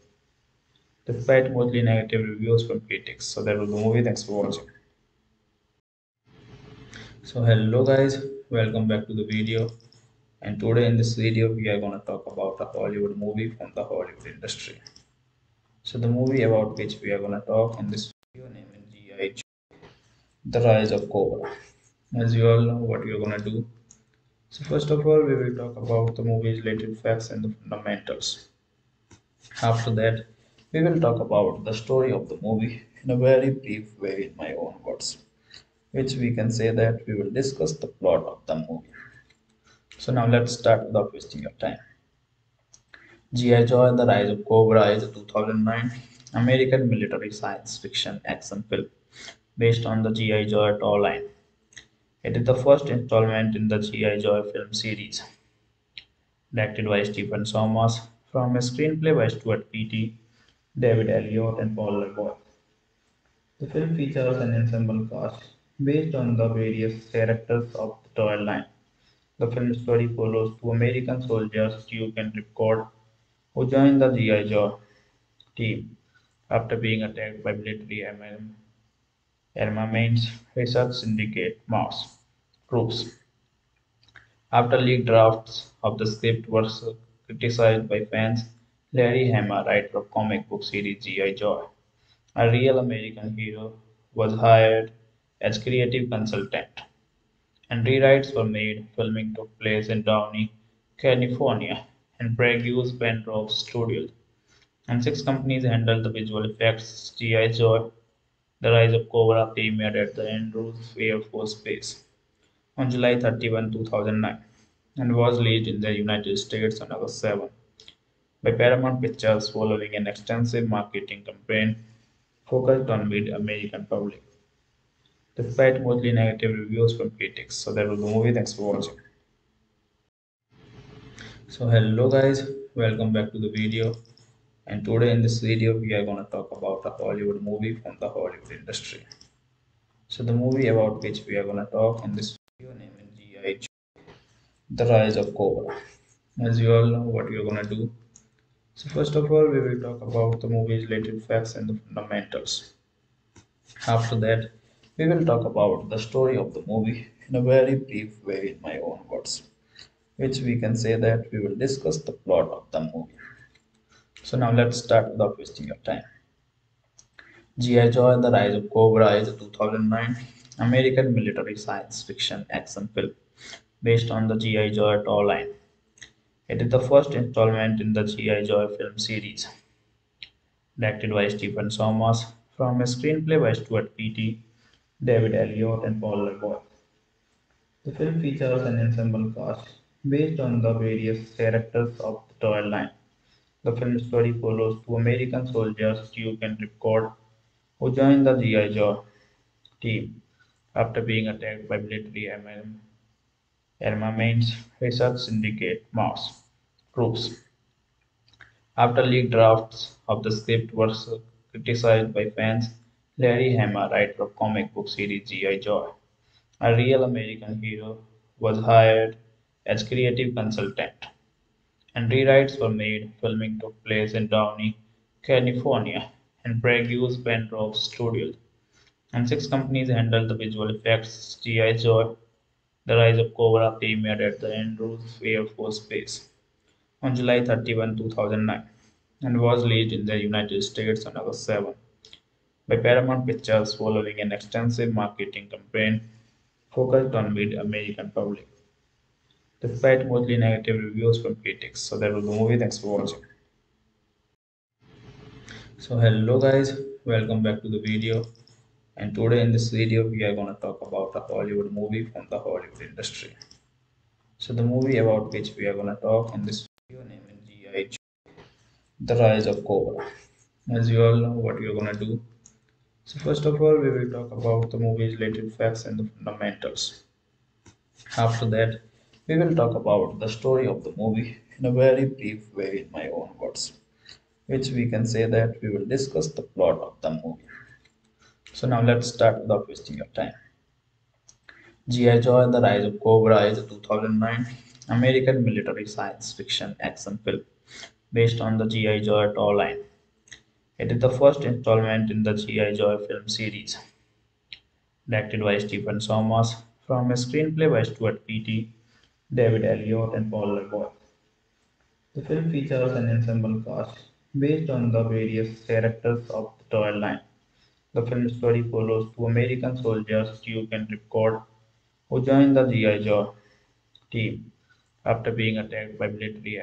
despite mostly negative reviews from critics. So that was the movie. Thanks for watching. So hello guys, welcome back to the video. And today in this video we are going to talk about a Hollywood movie from the Hollywood industry. So the movie about which we are going to talk in this video name is G I Joe, The Rise of Cobra. As you all know what you are going to do. So first of all we will talk about the movie's related facts and the fundamentals. After that we will talk about the story of the movie in a very brief way in my own words, which we can say that we will discuss the plot of the movie. So now let's start without wasting your time. G I Joe, The Rise of Cobra is a two thousand nine American military science fiction action film based on the G I Joe toyline. It is the first installment in the G I Joe film series. Directed by Stephen Sommers, from a screenplay by Stuart Beattie, David Elliot and Paul LeBoy. The film features an ensemble cast based on the various characters of the toy line. The film story follows two American soldiers, Duke and Ripcord, who join the G I Joe team after being attacked by military armaments research syndicate Mars troops. After leaked drafts of the script were criticized by fans, Larry Hama, writer of comic book series G I Joe, a real American hero, was hired as creative consultant, and rewrites were made. Filming took place in Downey, California, and Barrandov Studios, and six companies handled the visual effects. G I Joe, The Rise of Cobra premiered at the Andrews Air Force Base on July thirty-first, two thousand nine, and was released in the United States on August seventh by Paramount Pictures following an extensive marketing campaign focused on mid-American public, despite mostly negative reviews from critics. So that was the movie. Thanks for watching. So hello guys, welcome back to the video. And today in this video we are going to talk about a Hollywood movie from the Hollywood industry. So the movie about which we are going to talk in this video name is G I Joe, The Rise of Cobra. As you all know what you are going to do. So first of all we will talk about the movie's related facts and the fundamentals. After that we will talk about the story of the movie in a very brief way in my own words, which we can say that we will discuss the plot of the movie. So now let's start without wasting your time. G I Joe, The Rise of Cobra is a two thousand nine American military science fiction action film based on the G I Joe toyline. It is the first installment in the G I Joe film series. Directed by Stephen Sommers, from a screenplay by Stuart Beattie, David Elliot and Paul LeBoy. The film features an ensemble cast based on the various characters of the toy line. The film story follows two American soldiers, Duke and Ripcord, who join the G I Joe team after being attacked by military armaments research syndicate Mars troops. After leaked drafts of the script were criticized by fans, Larry Hama, writer of comic book series G I Joe, a real American hero, was hired as creative consultant, and rewrites were made. Filming took place in Downey, California, and Barrandov Studios, and six companies handled the visual effects. G I Joe, The Rise of Cobra premiered at the Andrews Air Force Base on July thirty-first, two thousand nine, and was released in the United States on August seventh. By Paramount Pictures following an extensive marketing campaign focused on mid-American public, despite mostly negative reviews from critics. So that was the movie. Thanks for watching. So hello guys, welcome back to the video. And today in this video we are going to talk about a Hollywood movie from the Hollywood industry. So the movie about which we are going to talk in this video name is G I Joe, The Rise of Cobra. As you all know what we are going to do. So first of all, we will talk about the movie's related facts and the fundamentals. After that, we will talk about the story of the movie in a very brief way in my own words, which we can say that we will discuss the plot of the movie. So now let's start without wasting your time. G I. Joe: The Rise of Cobra is a two thousand nine American military science fiction action film based on the G I. Joe toy line. It is the first installment in the G I. Joe film series. Directed by Stephen Sommers, from a screenplay by Stuart Beattie, David Elliot, and Paul LeBoy. The film features an ensemble cast based on the various characters of the toy line. The film story follows two American soldiers, Duke and Ripcord, who joined the G I. Joe team after being attacked by military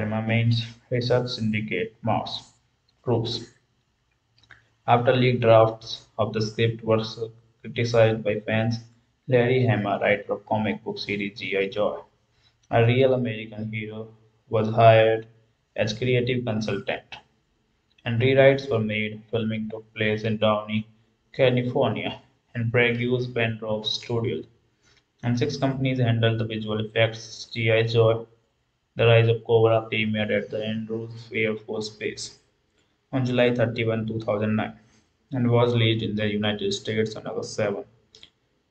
armaments research syndicate Mars troops. After leaked drafts of the script were criticized by fans, Larry Hama, writer of comic book series G I. Joe, a real American hero, was hired as creative consultant, and rewrites were made. Filming took place in Downey, California, and Barrandov Studios, and six companies handled the visual effects. G I. Joe: The Rise of Cobra premiered at the Andrews Air Force Base on July thirty-first, two thousand nine, and was released in the United States on August seventh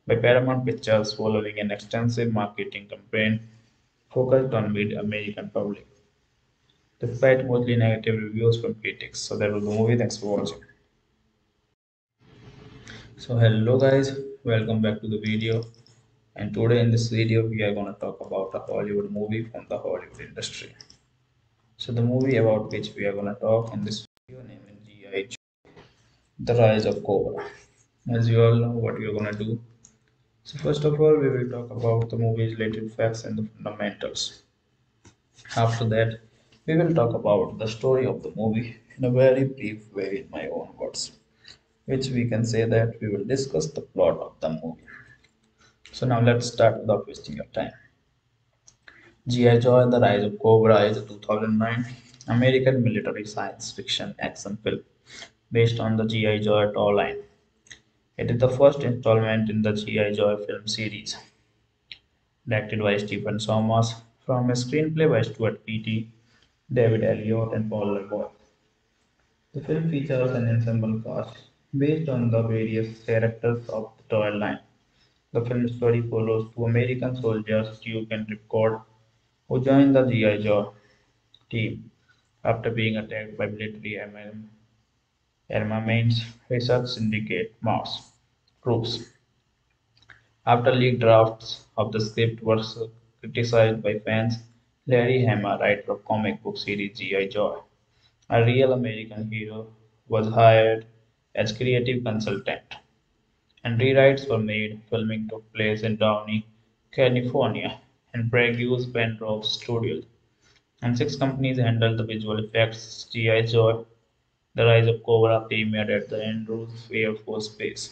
by Paramount Pictures following an extensive marketing campaign focused on mid-American public, despite mostly negative reviews from critics. So that was the movie. Thanks for watching. So hello guys, welcome back to the video, and today in this video we are going to talk about a Hollywood movie from the Hollywood industry. So the movie about which we are going to talk in this video name is G I Joe, The Rise of Cobra. As you all know what we are going to do. So first of all, we will talk about the movie's related facts and the fundamentals. After that, we will talk about the story of the movie in a very brief way in my own words, which we can say that we will discuss the plot of the movie. So now let's start without wasting your time. G I. Joe: The Rise of Cobra is a two thousand nine American military science fiction action film based on the G I. Joe toy line. It is the first installment in the G I. Joe film series. Directed by Stephen Sommers, from a screenplay by Stuart Beattie, David Elliot, and Paul LeBoy. The film features an ensemble cast based on the various characters of the toy line. The film story follows two American soldiers, Duke and Ripcord, who join the G I. Joe team after being attacked by military armaments research syndicate Mars troops. After leaked drafts of the script were criticized by fans, Larry Hama, writer of comic book series G I. Joe, a real American hero, was hired as creative consultant, and rewrites were made. Filming took place in Downey, California, and Barrandov Studios, and six companies handled the visual effects. G I. Joe: The Rise of Cobra premiered at the Andrews Air Force Base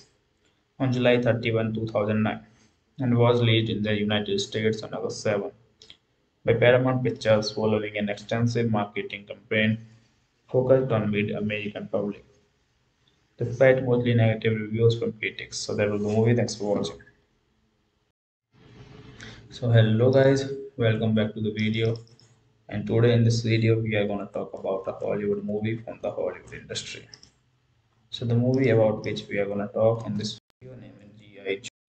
on July thirty-first, two thousand nine, and was released in the United States on August seventh by Paramount Pictures following an extensive marketing campaign focused on mid-American public, despite mostly negative reviews from critics. So that was the movie. Thanks for watching. So hello guys, welcome back to the video, and today in this video we are going to talk about a Hollywood movie from the Hollywood industry. So the movie about which we are going to talk in this video name is G I Joe,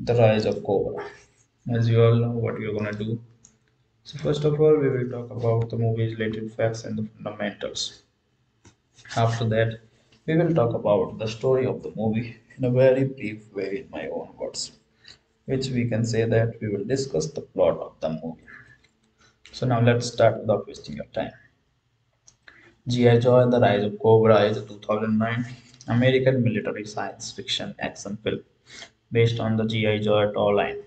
The Rise of Cobra. As you all know what we are going to do. So first of all, we will talk about the movie's related facts and the fundamentals. After that, we will talk about the story of the movie in a very brief way in my own words, which we can say that we will discuss the plot of the movie. So now let's start without wasting your time. G I. Joe: The Rise of Cobra is a two thousand nine American military science fiction action film based on the G I. Joe toy line.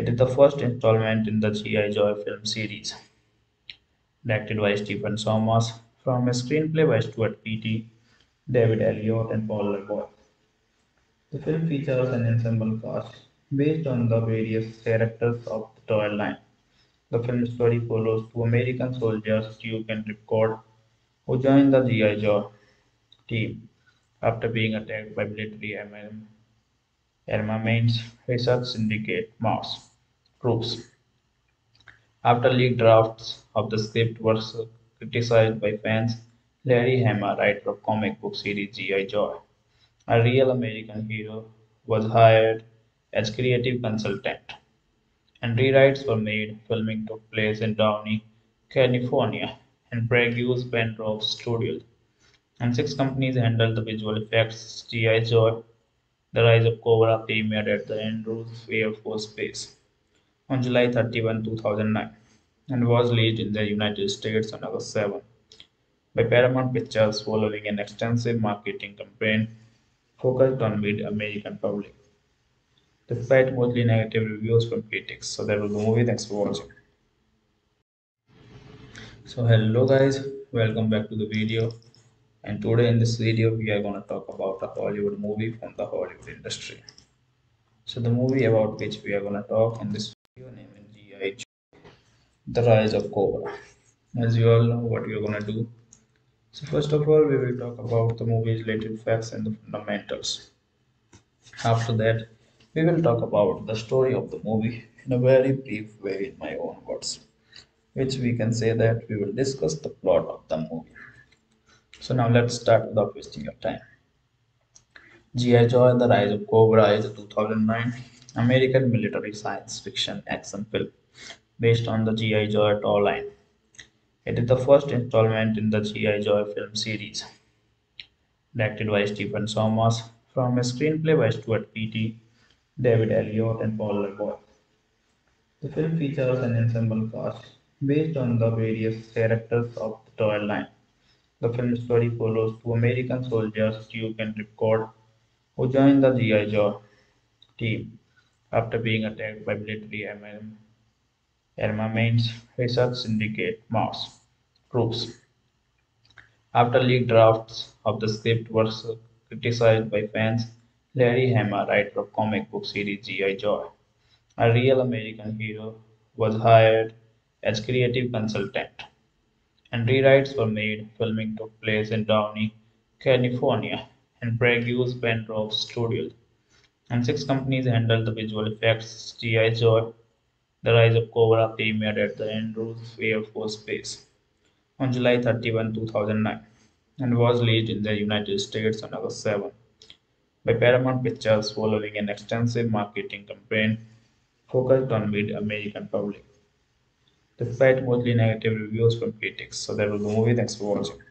It is the first installment in the G I. Joe film series. Directed by Stephen Sommers, from a screenplay by Stuart Beattie, David Elliot, and Paul LeBoy. The film features an ensemble cast based on the various characters of the toy line. The film story follows two American soldiers, Duke and Ripcord, who join the G I. Joe team after being attacked by military armaments research syndicate Mars troops. After leaked drafts of the script were criticized by fans, Larry Hama, writer of comic book series G I. Joe, a real American hero, was hired as creative consultant, and rewrites were made. Filming took place in Downey, California, and Barrandov Studios, and six companies handled the visual effects. G I. Joe: The Rise of Cobra premiered at the Andrews Air Force Base on July thirty-first, two thousand nine, and was released in the United States on August seventh by Paramount Pictures following an extensive marketing campaign focused on mid-American public, despite mostly negative reviews from critics. So that was the movie. Thanks for watching. So hello guys, welcome back to the video. And today in this video we are going to talk about a Hollywood movie from the Hollywood industry. So the movie about which we are going to talk in this video name is G I. Joe: The Rise of Cobra. As you all know what we are going to do. So first of all we will talk about the movie's related facts and the fundamentals. After that we will talk about the story of the movie in a very brief way in my own words, which we can say that we will discuss the plot of the movie. So now let's start without wasting your time. G I. Joe: The Rise of Cobra is a two thousand nine American military science fiction action film based on the G I. Joe toy line. It is the first installment in the G I. Joe film series, directed by Stephen Sommers, from a screenplay by Stuart Beattie, David Elliot, and Paul LeBoy. The film features an ensemble cast based on the various characters of the toy line. The film story follows two American soldiers, Duke and Ripcord, who join the G I. Joe team after being attacked by military armaments research syndicate Mars troops. After leaked drafts of the script were criticized by fans, Larry Hama, writer of comic book series G I. Joe, a real American hero, was hired as creative consultant, and rewrites were made. Filming took place in Downey, California, and Barrandov Studios, and six companies handled the visual effects. G I. Joe: The Rise of Cobra premiered at the Andrews Air Force Base on July thirty-first, two thousand nine, and was released in the United States on August seventh by Paramount Pictures following an extensive marketing campaign focused on mid-American public, despite mostly negative reviews from critics. So that was the movie. Thanks for watching.